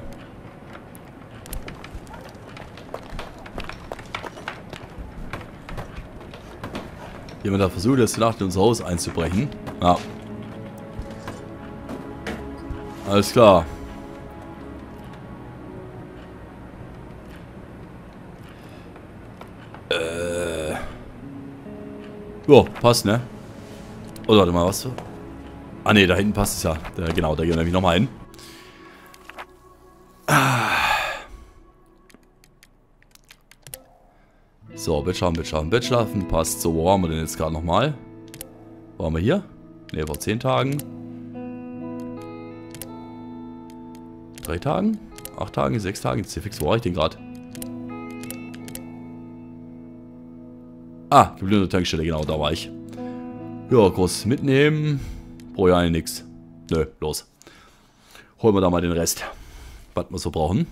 Jemand hat versucht, jetzt die Nacht in unser Haus einzubrechen. Ja. Alles klar. Jo, passt, ne? Oder warte mal, was? Ah, ne, da hinten passt es ja. Da, genau, da gehen wir nämlich nochmal hin. Ah. So, Bett schlafen, Bett schlafen, Bett schlafen. Passt. So, wo waren wir denn jetzt gerade nochmal? Waren wir hier? Ne, vor 10 Tagen. 3 Tagen? 8 Tagen? 6 Tagen? Fix, wo war ich denn gerade? Ah, geblühte Tankstelle, genau, da war ich. Ja, groß mitnehmen. Brauche ja eigentlich nichts. Nö, los. Holen wir da mal den Rest. Was wir so brauchen.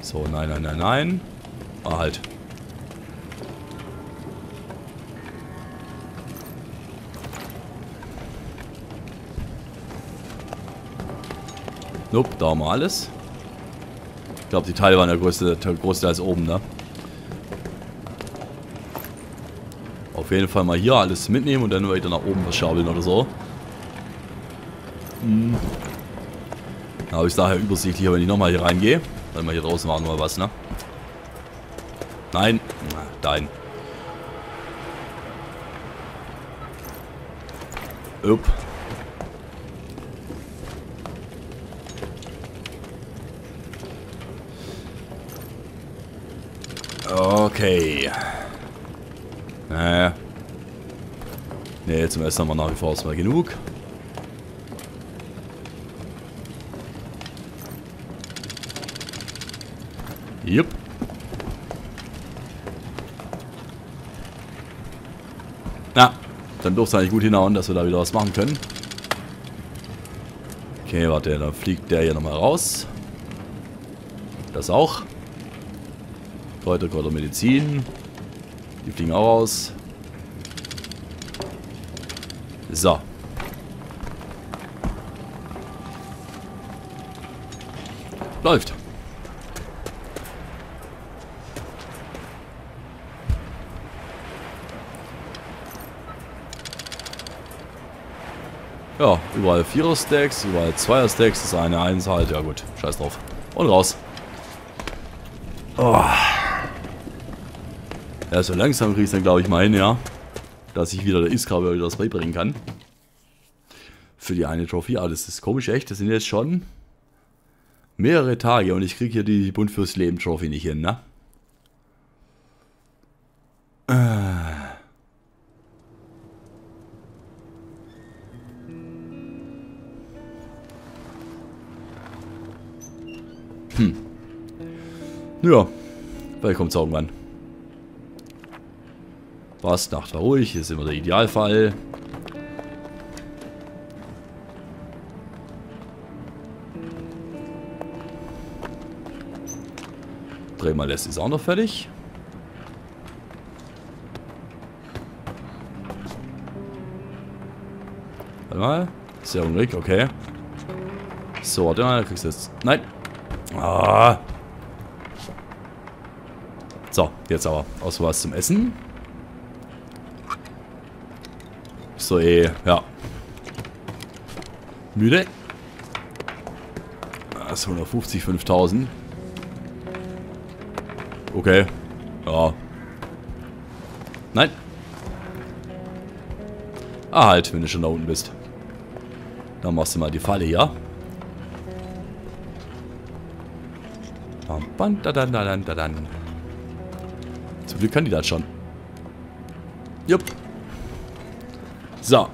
So, nein, nein, nein, nein. Ah, halt. Nope, da haben wir alles. Ich glaube, die Teile waren der größte als oben, ne? Auf jeden Fall mal hier alles mitnehmen und dann weiter nach oben verschabeln oder so. Hm. Da habe ich es daher übersichtlicher, wenn ich nochmal hier reingehe. Dann mal hier draußen machen wir was, ne? Nein. Nein. Upp. Okay. Naja. Ne, zum Essen haben wir nach wie vor erstmal genug. Jupp. Na, dann dürfte es eigentlich gut hinhauen, dass wir da wieder was machen können. Okay, warte, dann fliegt der hier nochmal raus. Das auch. Kräuter, Kräuter, Medizin. Die fliegen auch raus. So. Läuft. Ja, überall 4er-Stacks, überall 2er-Stacks, das eine 1 halt, ja gut, scheiß drauf. Und raus. Oh. Ja, so langsam kriege ich es dann glaube ich mal hin, ja. Dass ich wieder der Iskra wieder was beibringen kann. Für die eine Trophäe, ah, das ist komisch echt, das sind jetzt schon mehrere Tage und ich kriege hier die Bund fürs Leben Trophy nicht hin, ne? Ja, vielleicht kommt es irgendwann. Passt, Nacht war ruhig, hier ist immer der Idealfall. Dreimal lässt ist auch noch fertig. Warte mal, Serum Rick, okay. So, warte mal, kriegst du jetzt. Nein! Ah! So, jetzt aber aus was zum Essen. So ja. Müde. Das ist 150, 5000. Okay. Ja. Nein. Ah, halt, wenn du schon da unten bist. Dann machst du mal die Falle, ja? Bam, da, da, da, da, da. Zum Glück kann die das schon. Jupp. So.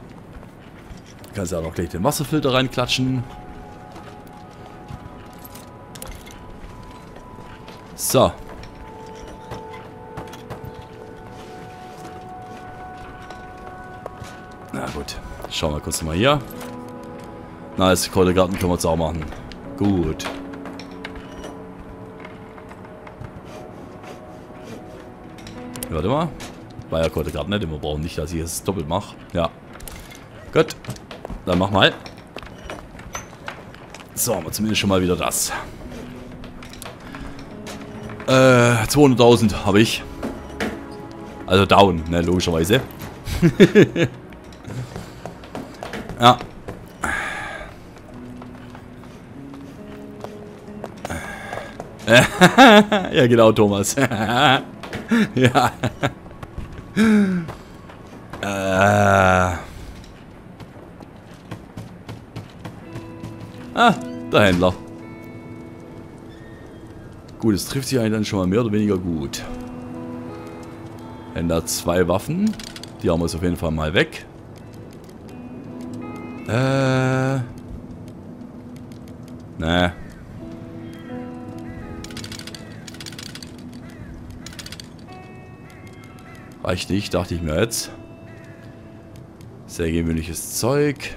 Kannst du auch noch gleich den Wasserfilter reinklatschen. So. Na gut. Schauen wir kurz mal hier. Nice, Kohlegarten können wir jetzt auch machen. Gut. Warte mal. War ja gerade nicht immer, brauchen nicht, dass ich es doppelt mache. Ja. Gut. Dann mach mal. So, haben wir zumindest schon mal wieder das. 200.000 habe ich. Also down, ne, logischerweise. Ja. Ja, genau, Thomas. Ja. Ah, der Händler. Gut, es trifft sich eigentlich dann schon mal mehr oder weniger gut. Händler hat 2 Waffen. Die haben wir jetzt auf jeden Fall mal weg. Ne. Reicht nicht, dachte ich mir jetzt. Sehr gewöhnliches Zeug.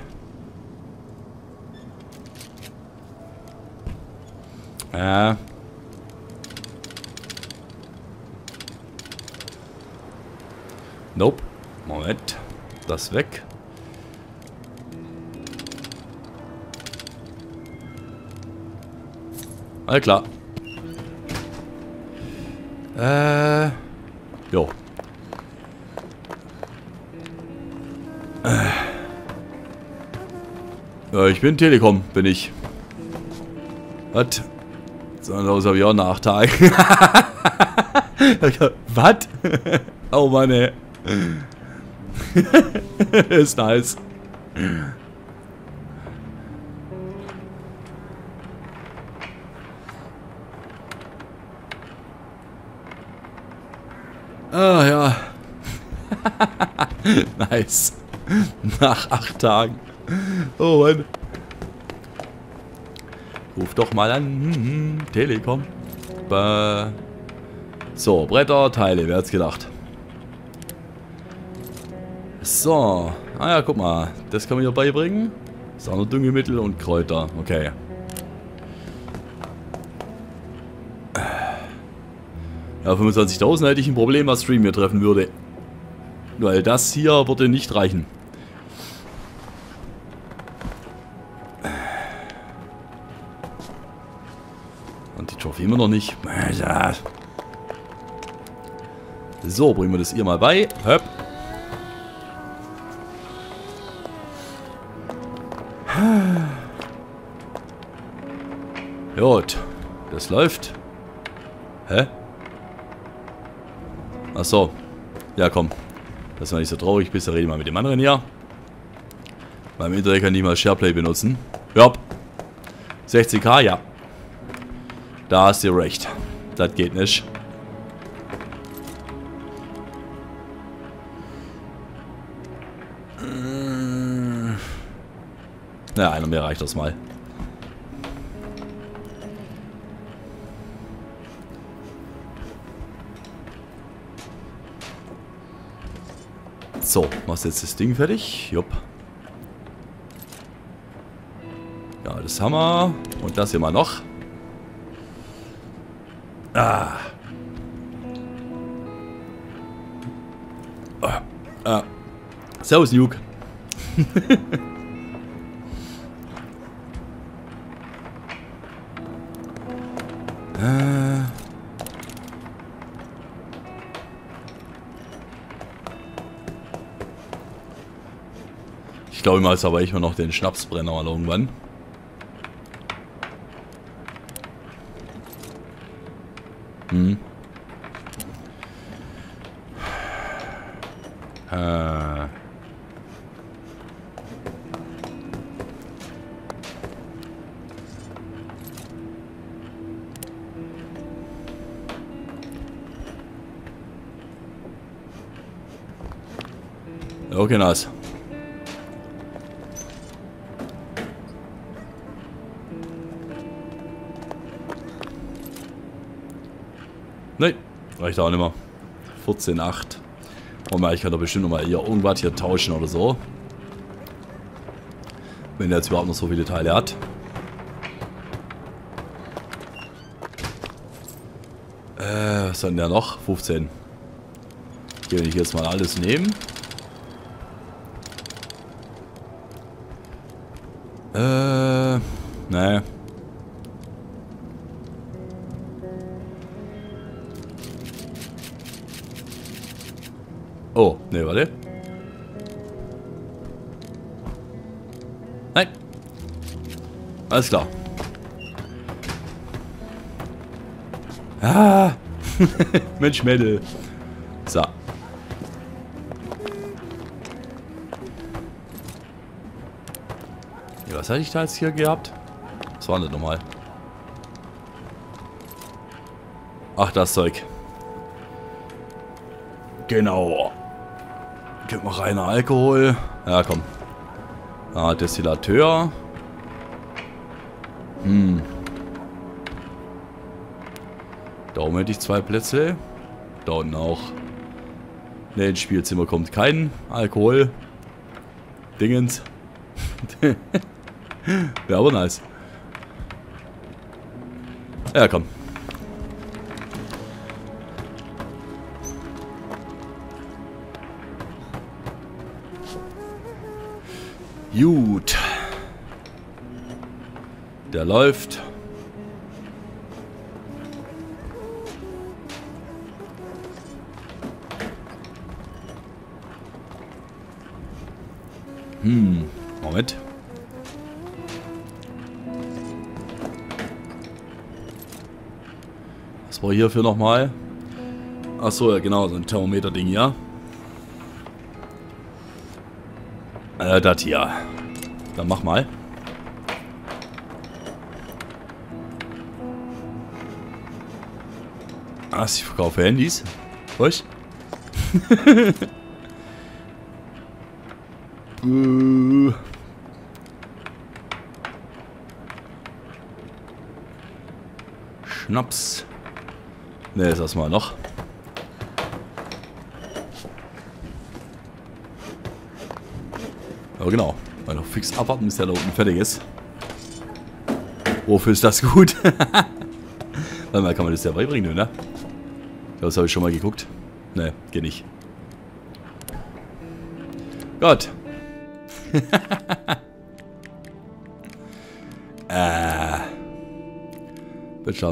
Nope. Moment. Das weg. Alles klar. Jo. Ich bin Telekom, bin ich. Was? So los habe ich auch nach 8 Tagen. Was? Oh Mann, ey. Ist nice. Ah ja. Nice. Nach 8 Tagen. Oh Mann. Ruf doch mal an. Telekom. So, Bretter, Teile. Wer hat's gedacht? So. Ah ja, guck mal. Das kann man hier beibringen. Das ist auch nur Düngemittel und Kräuter. Okay. Ja, 25.000 hätte ich ein Problem, was Stream hier treffen würde. Weil das hier würde nicht reichen. Und die Trophy immer noch nicht. So, bringen wir das ihr mal bei. Höpp. Jod, das läuft. Hä? Ach so. Ja, komm. Dass du nicht so traurig bist, rede ich mal mit dem anderen hier. Beim Internet kann ich mal SharePlay benutzen. Ja. 60k, ja. Da hast du recht. Das geht nicht. Na, einer mehr reicht das mal. So, machst jetzt das Ding fertig. Jupp. Ja, das haben wir. Und das hier mal noch. Ah. Ah. Ah. Servus, Luke. Ich glaube, mal ist aber ich noch den Schnapsbrenner mal irgendwann. Hm. Okay, nice. Nein, reicht auch nicht mehr. 14,8. Oh mein, ich kann doch bestimmt nochmal hier irgendwas hier tauschen oder so. Wenn der jetzt überhaupt noch so viele Teile hat. Was hat denn der noch? 15. Hier will ich jetzt mal alles nehmen. Naja. Oh, ne, warte. Nein. Alles klar. Ah. Mensch, Mädel. So. Ja, was hatte ich da jetzt hier gehabt? Was war denn das nochmal? Ach, das Zeug. Genau. Gib mal reiner Alkohol. Ja, komm. Ah, Destillateur. Hm. Da oben hätte ich 2 Plätze. Da unten auch. Ne, ins Spielzimmer kommt kein Alkohol. Dingens. Wäre aber nice. Ja, komm. Gut. Der läuft. Moment. Was war hierfür nochmal? Achso, ja genau, so ein Thermometer-Ding, ja. Das hier. Dann mach mal. Ah, ich verkaufe Handys. Was? Schnaps. Ne, ist das mal noch. Aber genau, weil noch fix abwarten, bis der da unten fertig ist. Wofür ist das gut? Weil man kann man das ja beibringen, ne? Das habe ich schon mal geguckt. Ne, geht nicht. Gott.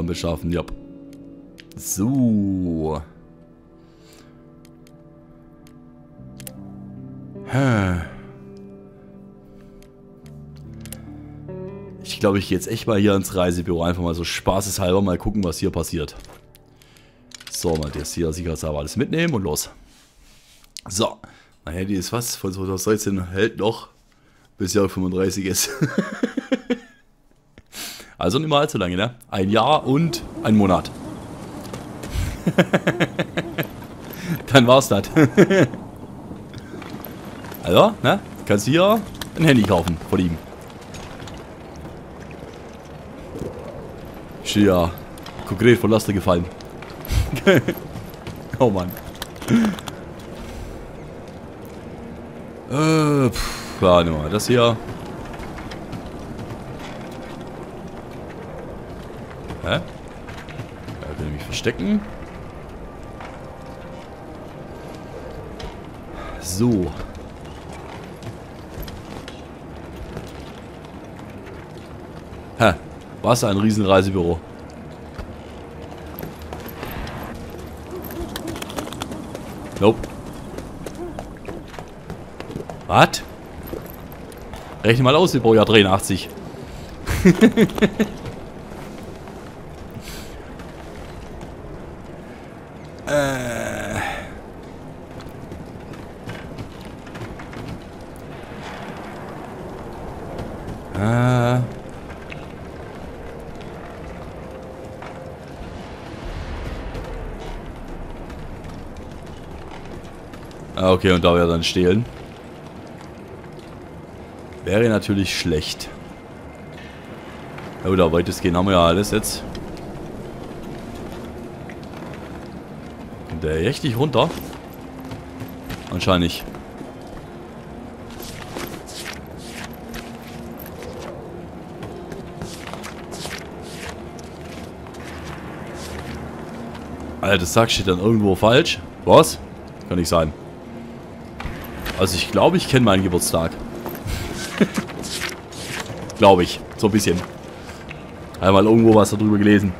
Beschaffen, ja. So. Ich glaube, ich gehe jetzt echt mal hier ins Reisebüro. Einfach mal so spaßeshalber mal gucken, was hier passiert. So, mal das hier sicherheitshalber alles mitnehmen und los. So. Mein Handy ist was? Von 2016 hält noch, bis Jahr 35 ist. Also nicht mal allzu lange, ne? Ein Jahr und ein Monat. Dann war's das. Also, ne? Kannst hier ein Handy kaufen von ihm. Ich stehe ja konkret von Laster gefallen. Oh Mann. Ja, nehmen wir mal das hier. Hä? Da will ich mich verstecken. So. Hä? Was ein Riesenreisebüro. Nope. Was? Rechne mal aus, wir brauchen ja 83. Okay, und da wir dann stehlen. Wäre natürlich schlecht. Oder weitestgehend haben wir ja alles jetzt. Kommt der richtig runter? Anscheinend nicht. Alter, das Sack steht dann irgendwo falsch. Was? Kann nicht sein. Also ich glaube, ich kenne meinen Geburtstag. Glaube ich. So ein bisschen. Einmal irgendwo was darüber gelesen.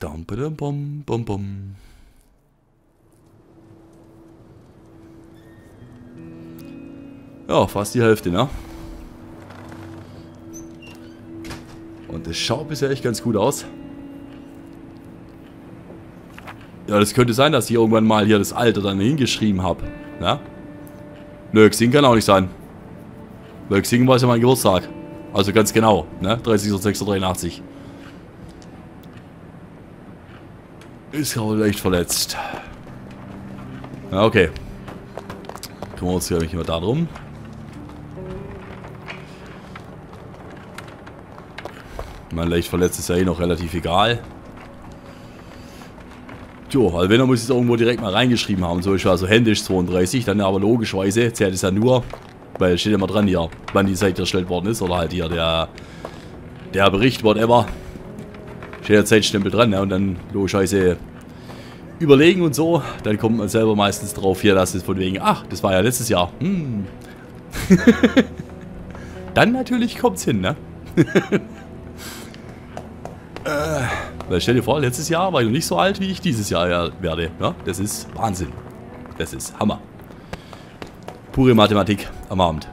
Dum-ba-dum-bum-bum-bum. Ja, fast die Hälfte, ne? Und das schaut bisher echt ganz gut aus. Ja, das könnte sein, dass ich irgendwann mal hier das Alter dann hingeschrieben habe. Ne? Nö, Xing kann auch nicht sein. Weil Xing war ja mein Geburtstag. Also ganz genau, ne? 30.06.83. Ist aber leicht verletzt. Ja, okay. Kümmern wir uns ja nicht immer darum. Mein leicht verletzt ist ja eh noch relativ egal. Tjo, also wenn, dann muss ich es irgendwo direkt mal reingeschrieben haben. Zum Beispiel also händisch 32, dann aber logischerweise zählt es ja nur, weil steht ja immer dran hier, wann die Zeit erstellt worden ist oder halt hier der Bericht, whatever. Steht ja Zeitstempel dran, ne? Und dann logischerweise überlegen und so. Dann kommt man selber meistens drauf, hier das ist von wegen, ach, das war ja letztes Jahr. Hm. Dann natürlich kommt's hin, ne? Weil stell dir vor, letztes Jahr war ich noch nicht so alt, wie ich dieses Jahr werde. Ja, das ist Wahnsinn. Das ist Hammer. Pure Mathematik am Abend.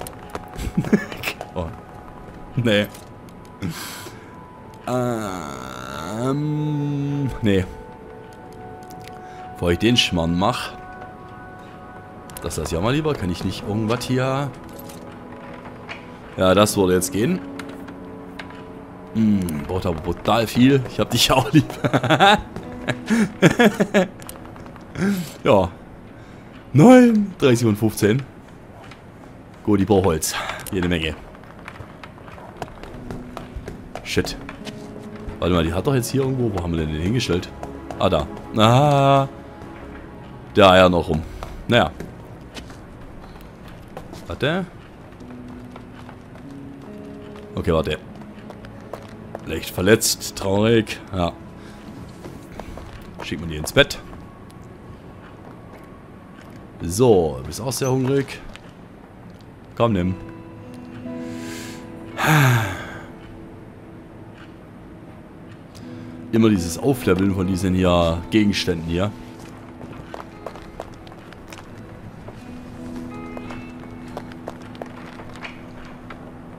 Oh. Nee. Nee. Bevor ich den Schmarrn mache, Das lasse ich auch mal lieber. Kann ich nicht irgendwas hier... Ja, das würde jetzt gehen. Braucht aber brutal viel. Ich hab dich auch lieb. Ja. 9, 30 und 15. Gut, ich brauche Holz. Jede Menge. Shit. Warte mal, die hat doch jetzt hier irgendwo... Wo haben wir denn den hingestellt? Ah, da. Ah. Da ja noch rum. Naja. Warte. Okay, warte. Leicht verletzt, traurig. Ja. Schickt man die ins Bett. So, du bist auch sehr hungrig. Komm, nimm. Immer dieses Aufleveln von diesen hier Gegenständen hier.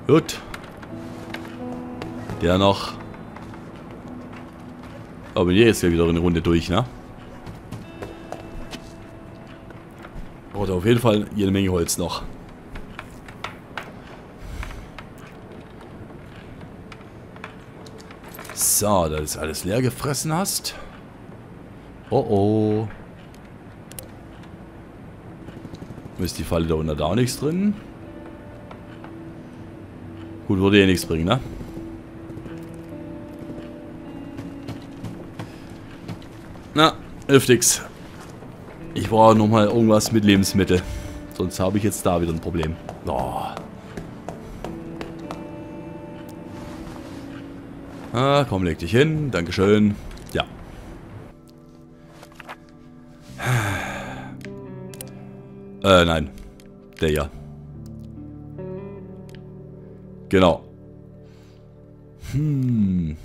Gut. Der noch. Aber hier ist ja wieder eine Runde durch, ne? Oder auf jeden Fall jede Menge Holz noch. So, da ist alles leer gefressen hast. Oh oh. Ist die Falle da unten da auch nichts drin? Gut, würde eh nichts bringen, ne? Na, hilft nix. Ich brauche nochmal irgendwas mit Lebensmittel. Sonst habe ich jetzt da wieder ein Problem. Oh. Ah, komm, leg dich hin. Dankeschön. Ja. Nein. Der ja. Genau. Hm.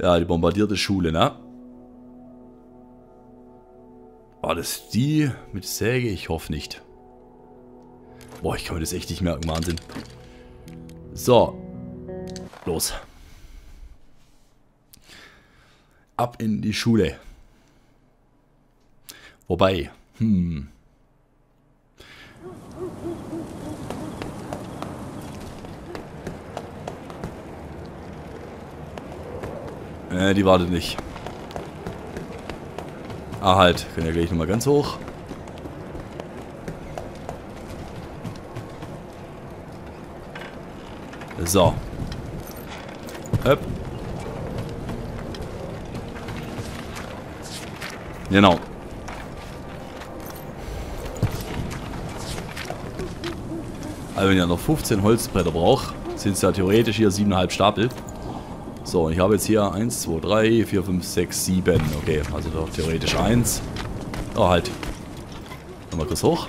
Ja, die bombardierte Schule, ne? War das die mit Säge? Ich hoffe nicht. Boah, ich kann mir das echt nicht merken. Wahnsinn. So. Los. Ab in die Schule. Wobei. Hm. Die wartet nicht. Ah, halt. Können ja gleich nochmal ganz hoch. So. Höpp. Genau. Also wenn ich ja noch 15 Holzbretter brauche, sind es ja theoretisch hier 7,5 Stapel. So, und ich habe jetzt hier 1, 2, 3, 4, 5, 6, 7. Okay, also doch theoretisch 1. Oh, halt. Nochmal kurz hoch.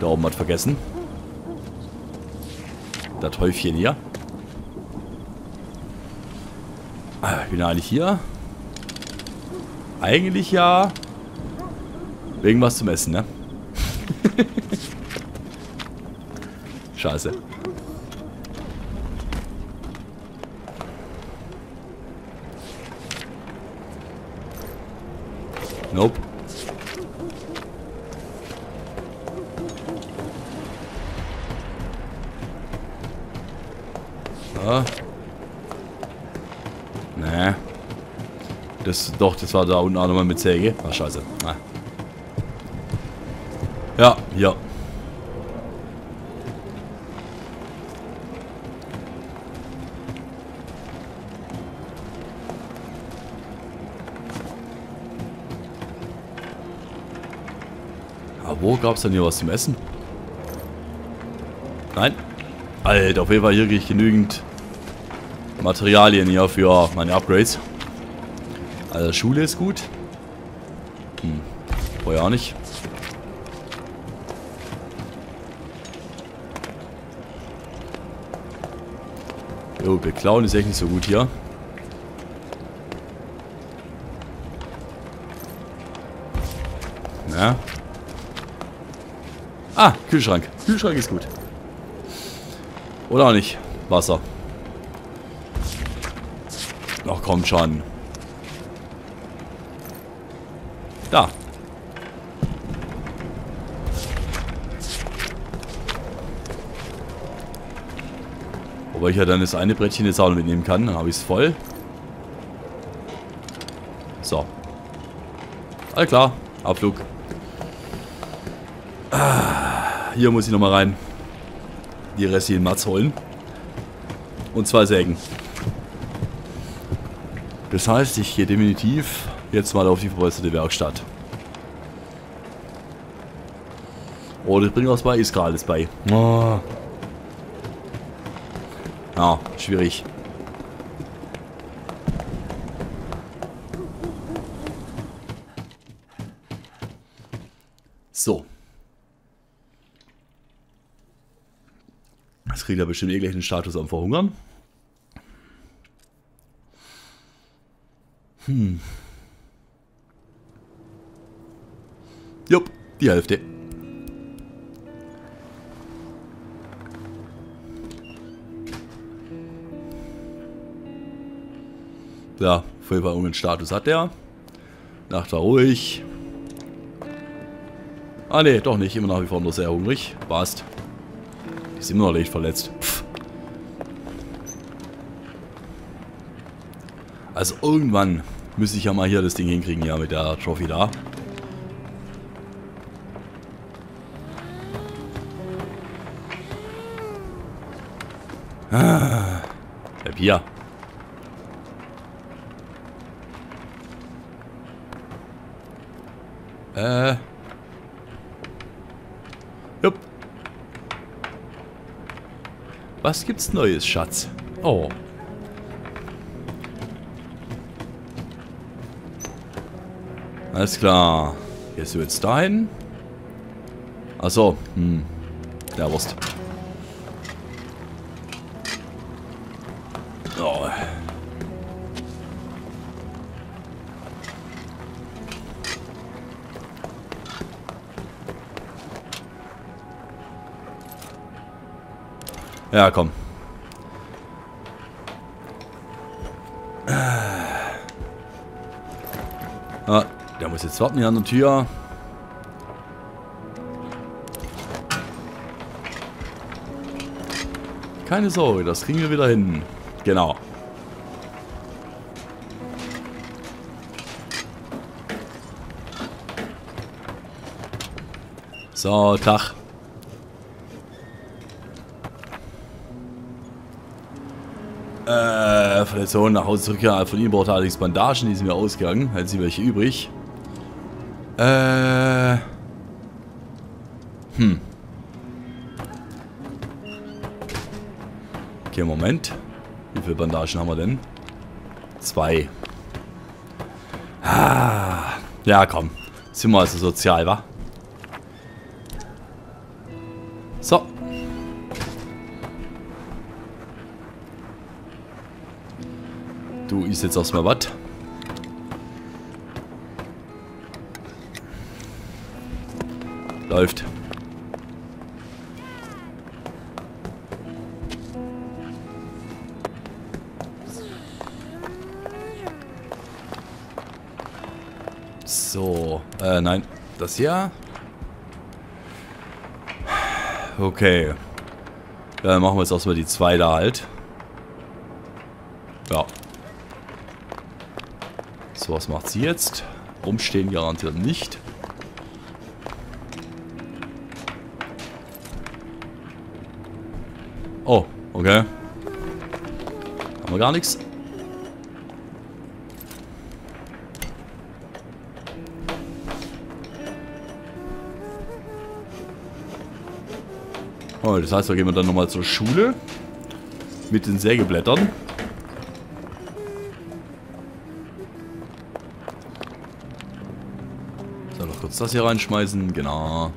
Da oben hat vergessen. Das Häufchen hier. Ich bin eigentlich hier. Eigentlich ja. Wegen was zum Essen, ne? Scheiße. Nope. Ah. Nee. Das, doch, das war da unten auch nochmal mit Säge. Ah, scheiße. Ah. Ja, ja. Wo gab es denn hier was zum Essen? Nein? Alter, auf jeden Fall hier kriege ich genügend Materialien hier für meine Upgrades. Also Schule ist gut. Hm, vorher auch nicht. Jo, beklauen ist echt nicht so gut hier. Na? Ah, Kühlschrank. Kühlschrank ist gut. Oder auch nicht. Wasser. Ach komm schon. Da. Wobei ich ja dann das eine Brettchen jetzt auch noch mitnehmen kann. Dann habe ich es voll. So. Alles klar. Abflug. Hier muss ich nochmal rein. Die restlichen Mats holen. Und 2 Sägen. Das heißt, ich gehe definitiv jetzt mal auf die verbesserte Werkstatt. Oh, das bringt was bei Iskra alles bei. Oh. Ja, schwierig. So. Das kriegt er bestimmt eh gleich einen Status am Verhungern. Hm. Jupp, die Hälfte. Ja, Verhungerungen Status hat der. Nacht war ruhig. Ah ne, doch nicht. Immer nach wie vor nur sehr hungrig. Passt. Ist immer noch leicht verletzt. Pff. Also irgendwann müsste ich ja mal hier das Ding hinkriegen, ja, mit der Trophy da. Ah, bleib hier. Jupp. Was gibt's Neues, Schatz? Oh. Alles klar. Jetzt wird's dahin. Achso. Hm. Der Wurst. Oh. Ja, komm. Ah, der muss jetzt warten hier an der Tür. Keine Sorge, das kriegen wir wieder hin. Genau. So, Tag. Verletzungen nach Hause zurückkehren. Von Ihnen braucht allerdings Bandagen, die sind mir ausgegangen. Hätten Sie welche übrig? Hm. Okay, Moment. Wie viele Bandagen haben wir denn? 2. Ah. Ja, komm. Sind wir also sozial, wa? So. Du isst jetzt erstmal was. Läuft. So. Nein. Das hier. Okay. Dann machen wir jetzt erstmal die 2 da halt. Ja. So, was macht sie jetzt? Rumstehen garantiert nicht. Oh, okay. Haben wir gar nichts. Oh, das heißt, da gehen wir dann nochmal zur Schule. Mit den Sägeblättern. Das hier reinschmeißen, genau.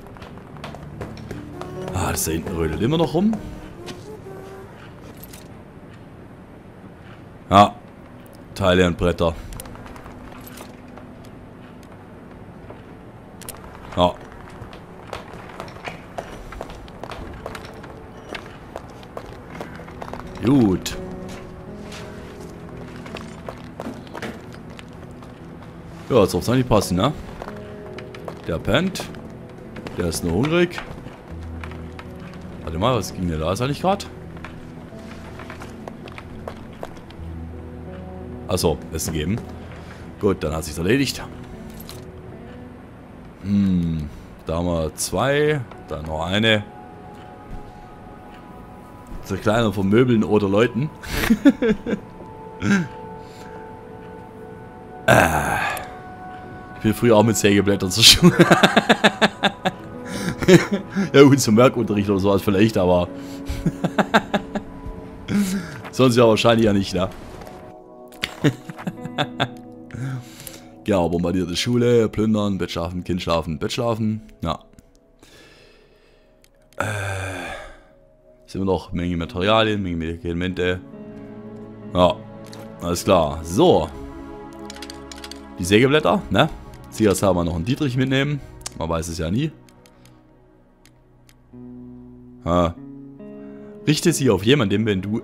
Ah, das da hinten rödelt immer noch rum. Ja, Teile und Bretter. Ja. Gut. Ja, jetzt soll es eigentlich passen, ne? Der pennt. Der ist nur hungrig. Warte mal, was ging denn da? Ist eigentlich gerade? Achso, Essen geben. Gut, dann hat sich's erledigt. Da haben wir zwei. Dann noch eine. Zerkleinern von Möbeln oder Leuten. Ich bin früher auch mit Sägeblättern zur Schule. Ja gut, zum Merkunterricht oder sowas vielleicht, aber... Sonst ja wahrscheinlich ja nicht, ne? Ja, bombardierte Schule, plündern, Bett schlafen, Kind schlafen, Bett schlafen. Ja. Sind wir noch Menge Materialien, Menge Medikamente. Ja, alles klar. So. Die Sägeblätter, ne? Sicherheitshalber noch einen Dietrich mitnehmen. Man weiß es ja nie. Ha. Richte sie auf jemanden, wenn du,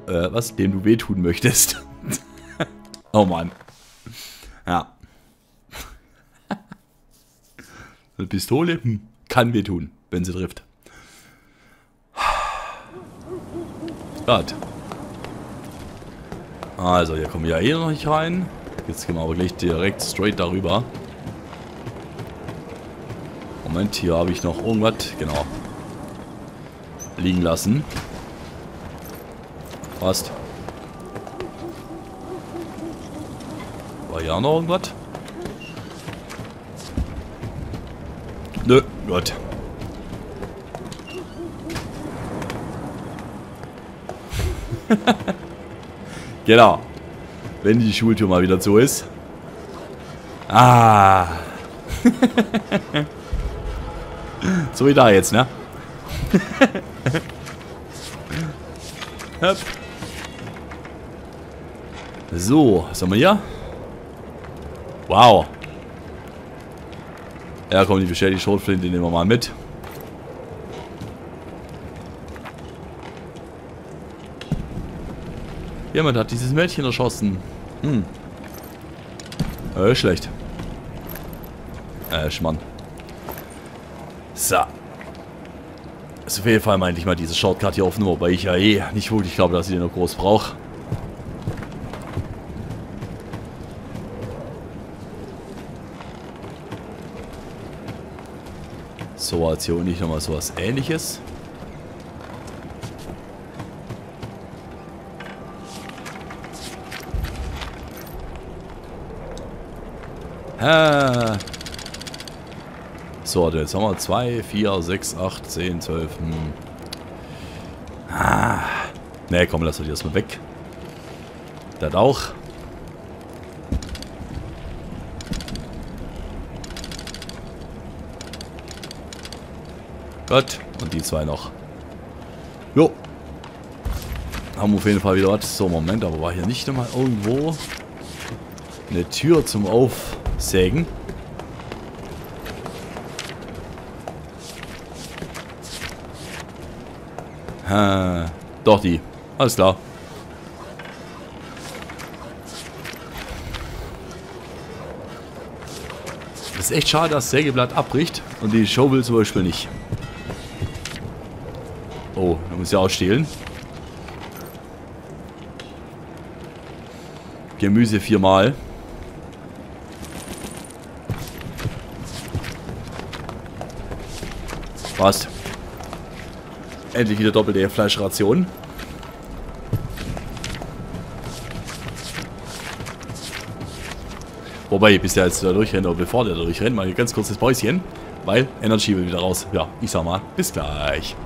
dem du wehtun möchtest. Oh Mann. Ja. Eine Pistole kann wehtun, wenn sie trifft. Gut. Also, hier kommen wir ja eh noch nicht rein. Jetzt gehen wir aber gleich direkt straight darüber. Moment, hier habe ich noch irgendwas, genau, liegen lassen. Passt. War ja noch irgendwas? Nö, gut. Genau. Wenn die Schultür mal wieder zu ist. Ah. So wie da jetzt, ne? Höp. So, was haben wir hier? Wow. Ja komm, die beschädigte Schrotflinte nehmen wir mal mit. Jemand hat dieses Mädchen erschossen. Hm. Schlecht. Schmarrn. So. Also auf jeden Fall meinte ich mal diese Shortcut hier offen, wobei ich ja eh nicht wirklich glaube, dass ich den noch groß brauche. So, jetzt hier unten nicht nochmal sowas Ähnliches. So, jetzt haben wir 2, 4, 6, 8, 10, 12. Ne, komm, lass doch die erstmal weg. Das auch. Gut, und die zwei noch. Jo. Haben wir auf jeden Fall wieder was. So, Moment, aber war hier nicht nochmal irgendwo eine Tür zum Aufsägen? Doch die. Alles klar. Es ist echt schade, dass das Sägeblatt abbricht und die Schaufel zum Beispiel nicht. Oh, da muss ich auch stehlen. Gemüse viermal. Passt. Endlich wieder doppelte Fleischration. Wobei, bis der jetzt da durchrennt, oder bevor der da durchrennt, mal ein ganz kurzes Päuschen, weil Energy will wieder raus. Ja, ich sag mal, bis gleich.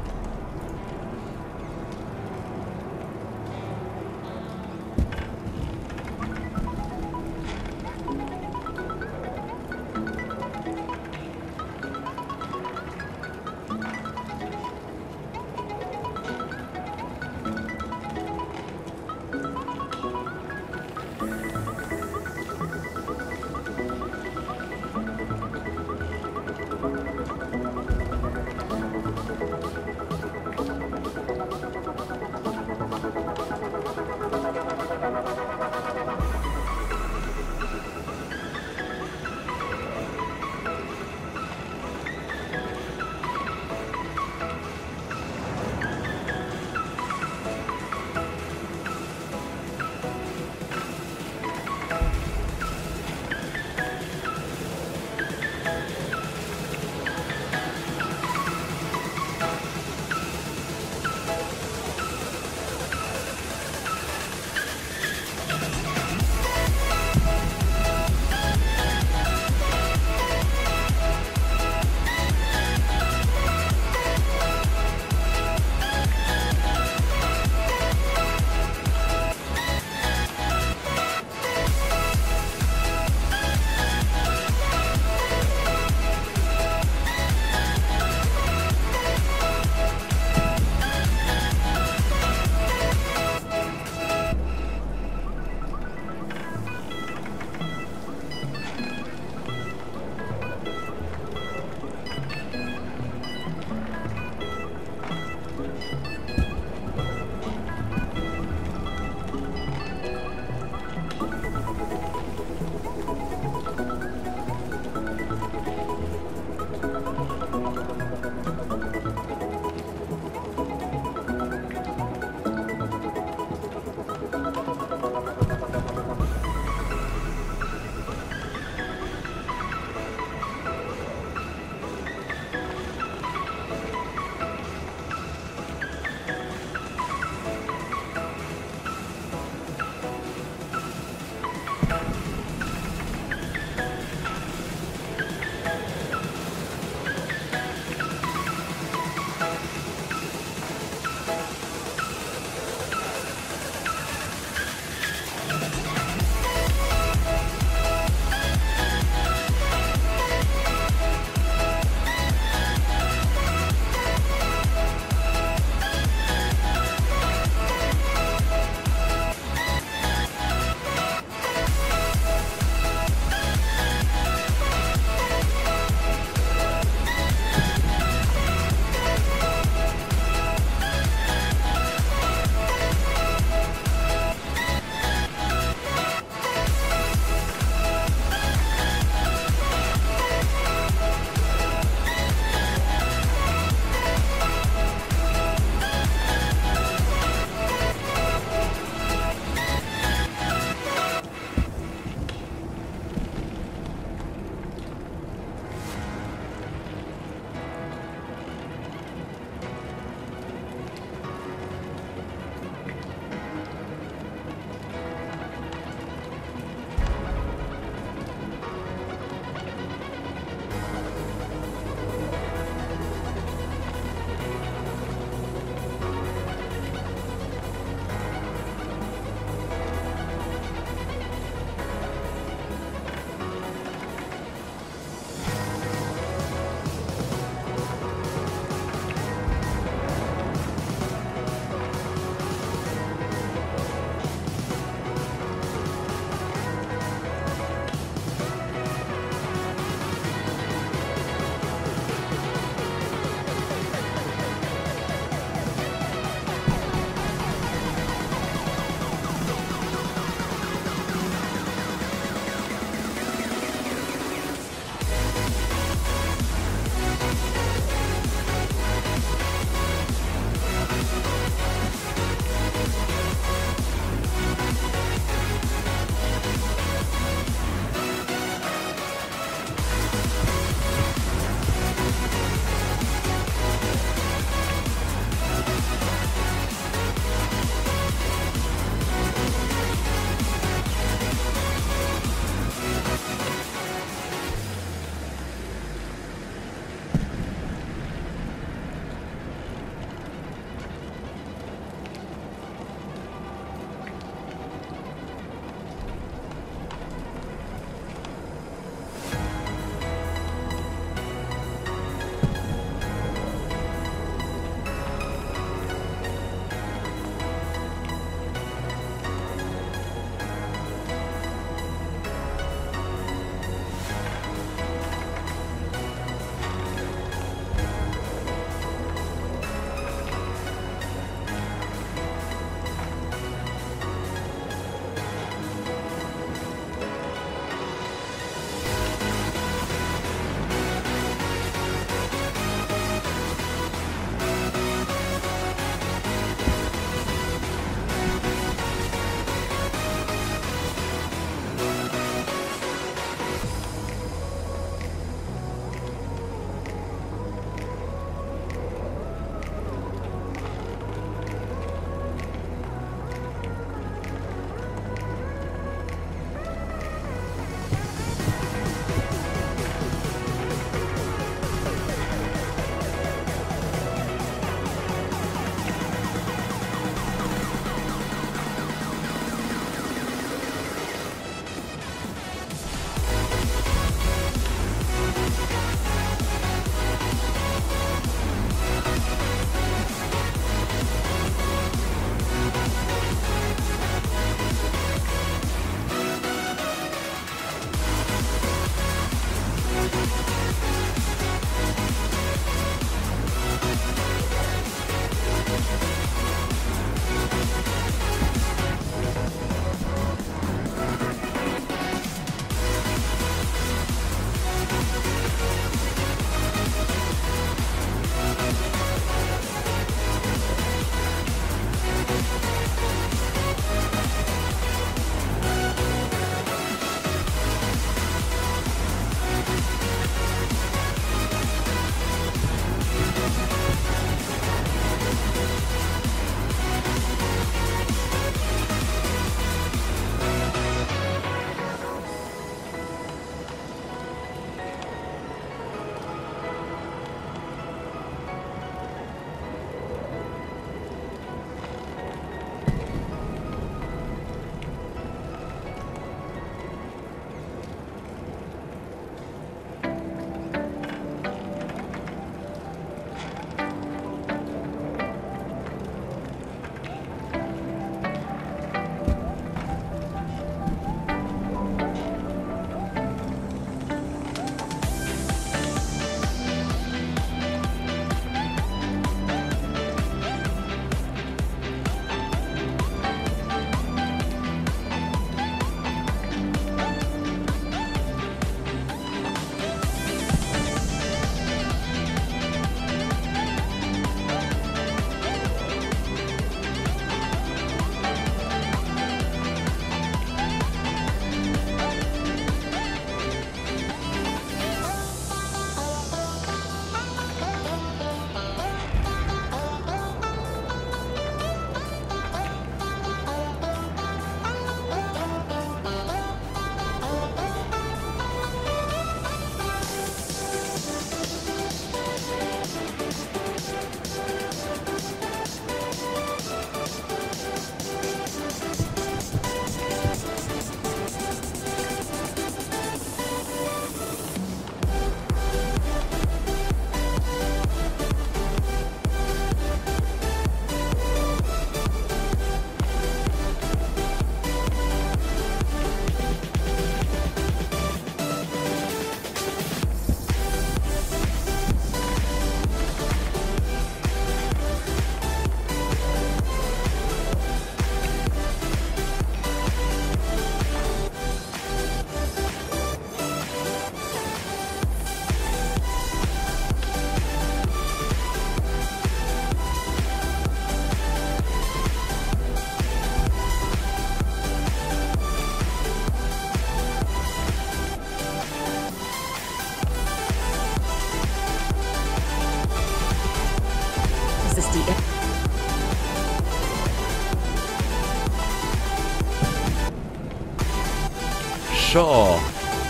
Schau.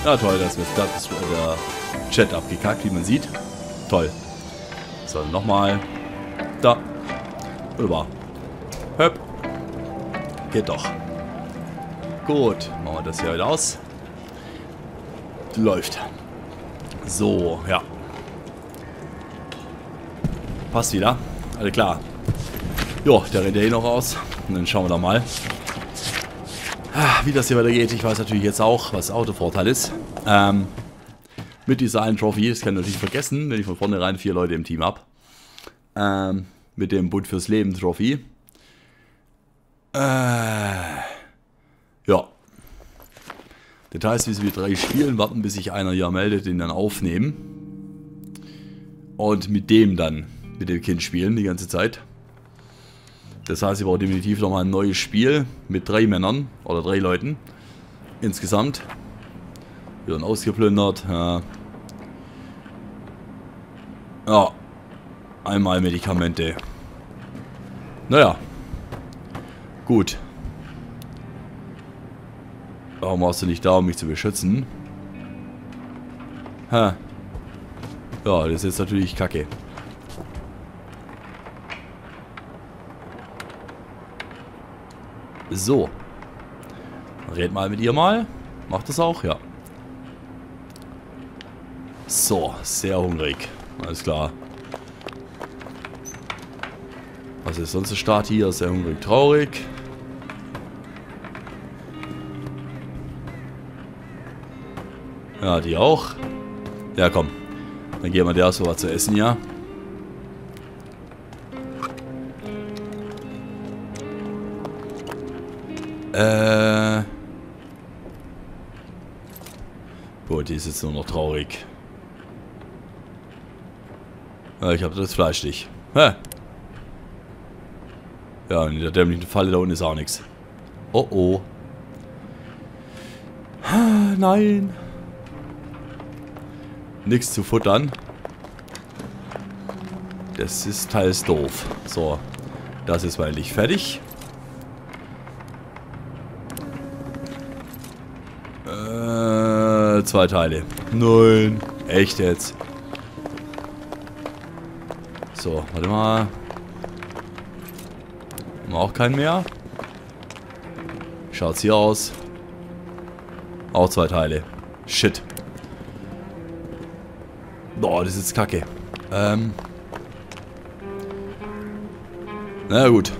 Na toll, dass wir das der Chat abgekackt, wie man sieht. Toll. So, nochmal. Da. Wunderbar. Höp. Geht doch. Gut. Machen wir das hier wieder aus. Läuft. So, ja. Passt wieder. Alles klar. Jo, der rennt ja eh noch raus. Und dann schauen wir da mal, wie das hier weitergeht. Ich weiß natürlich jetzt auch, was Autovorteil ist. Mit dieser einen Trophy, das kann ich natürlich vergessen, wenn ich von vornherein 4 Leute im Team habe. Mit dem Bund fürs Leben Trophy. Ja. Details, wie wir 3 spielen, warten, bis sich einer hier meldet, den dann aufnehmen. Und mit dem dann, mit dem Kind spielen die ganze Zeit. Das heißt, ich brauche definitiv nochmal ein neues Spiel mit 3 Männern oder 3 Leuten. insgesamt. Wieder ausgeplündert. Ja. Ja. Einmal Medikamente. Naja. Gut. Warum warst du nicht da, um mich zu beschützen? Ha. Ja, das ist natürlich kacke. So. Red mal mit ihr mal. Macht das auch, ja. So, sehr hungrig. Alles klar. Was ist sonst der Start hier? Sehr hungrig, traurig. Ja, die auch. Ja, komm. Dann geben wir der so was zu essen, ja. Boah, die ist jetzt nur noch traurig. Ja, ich hab das Fleisch nicht. Hä? Ja, in der dämlichen Falle da unten ist auch nichts. Oh oh. Nein. Nichts zu futtern. Das ist teils doof. So, das ist mal nicht fertig. Zwei Teile. Nein. Echt jetzt. So, warte mal. Haben wir auch keinen mehr? Schaut's hier aus. Auch zwei Teile. Shit. Boah, das ist kacke. Na gut.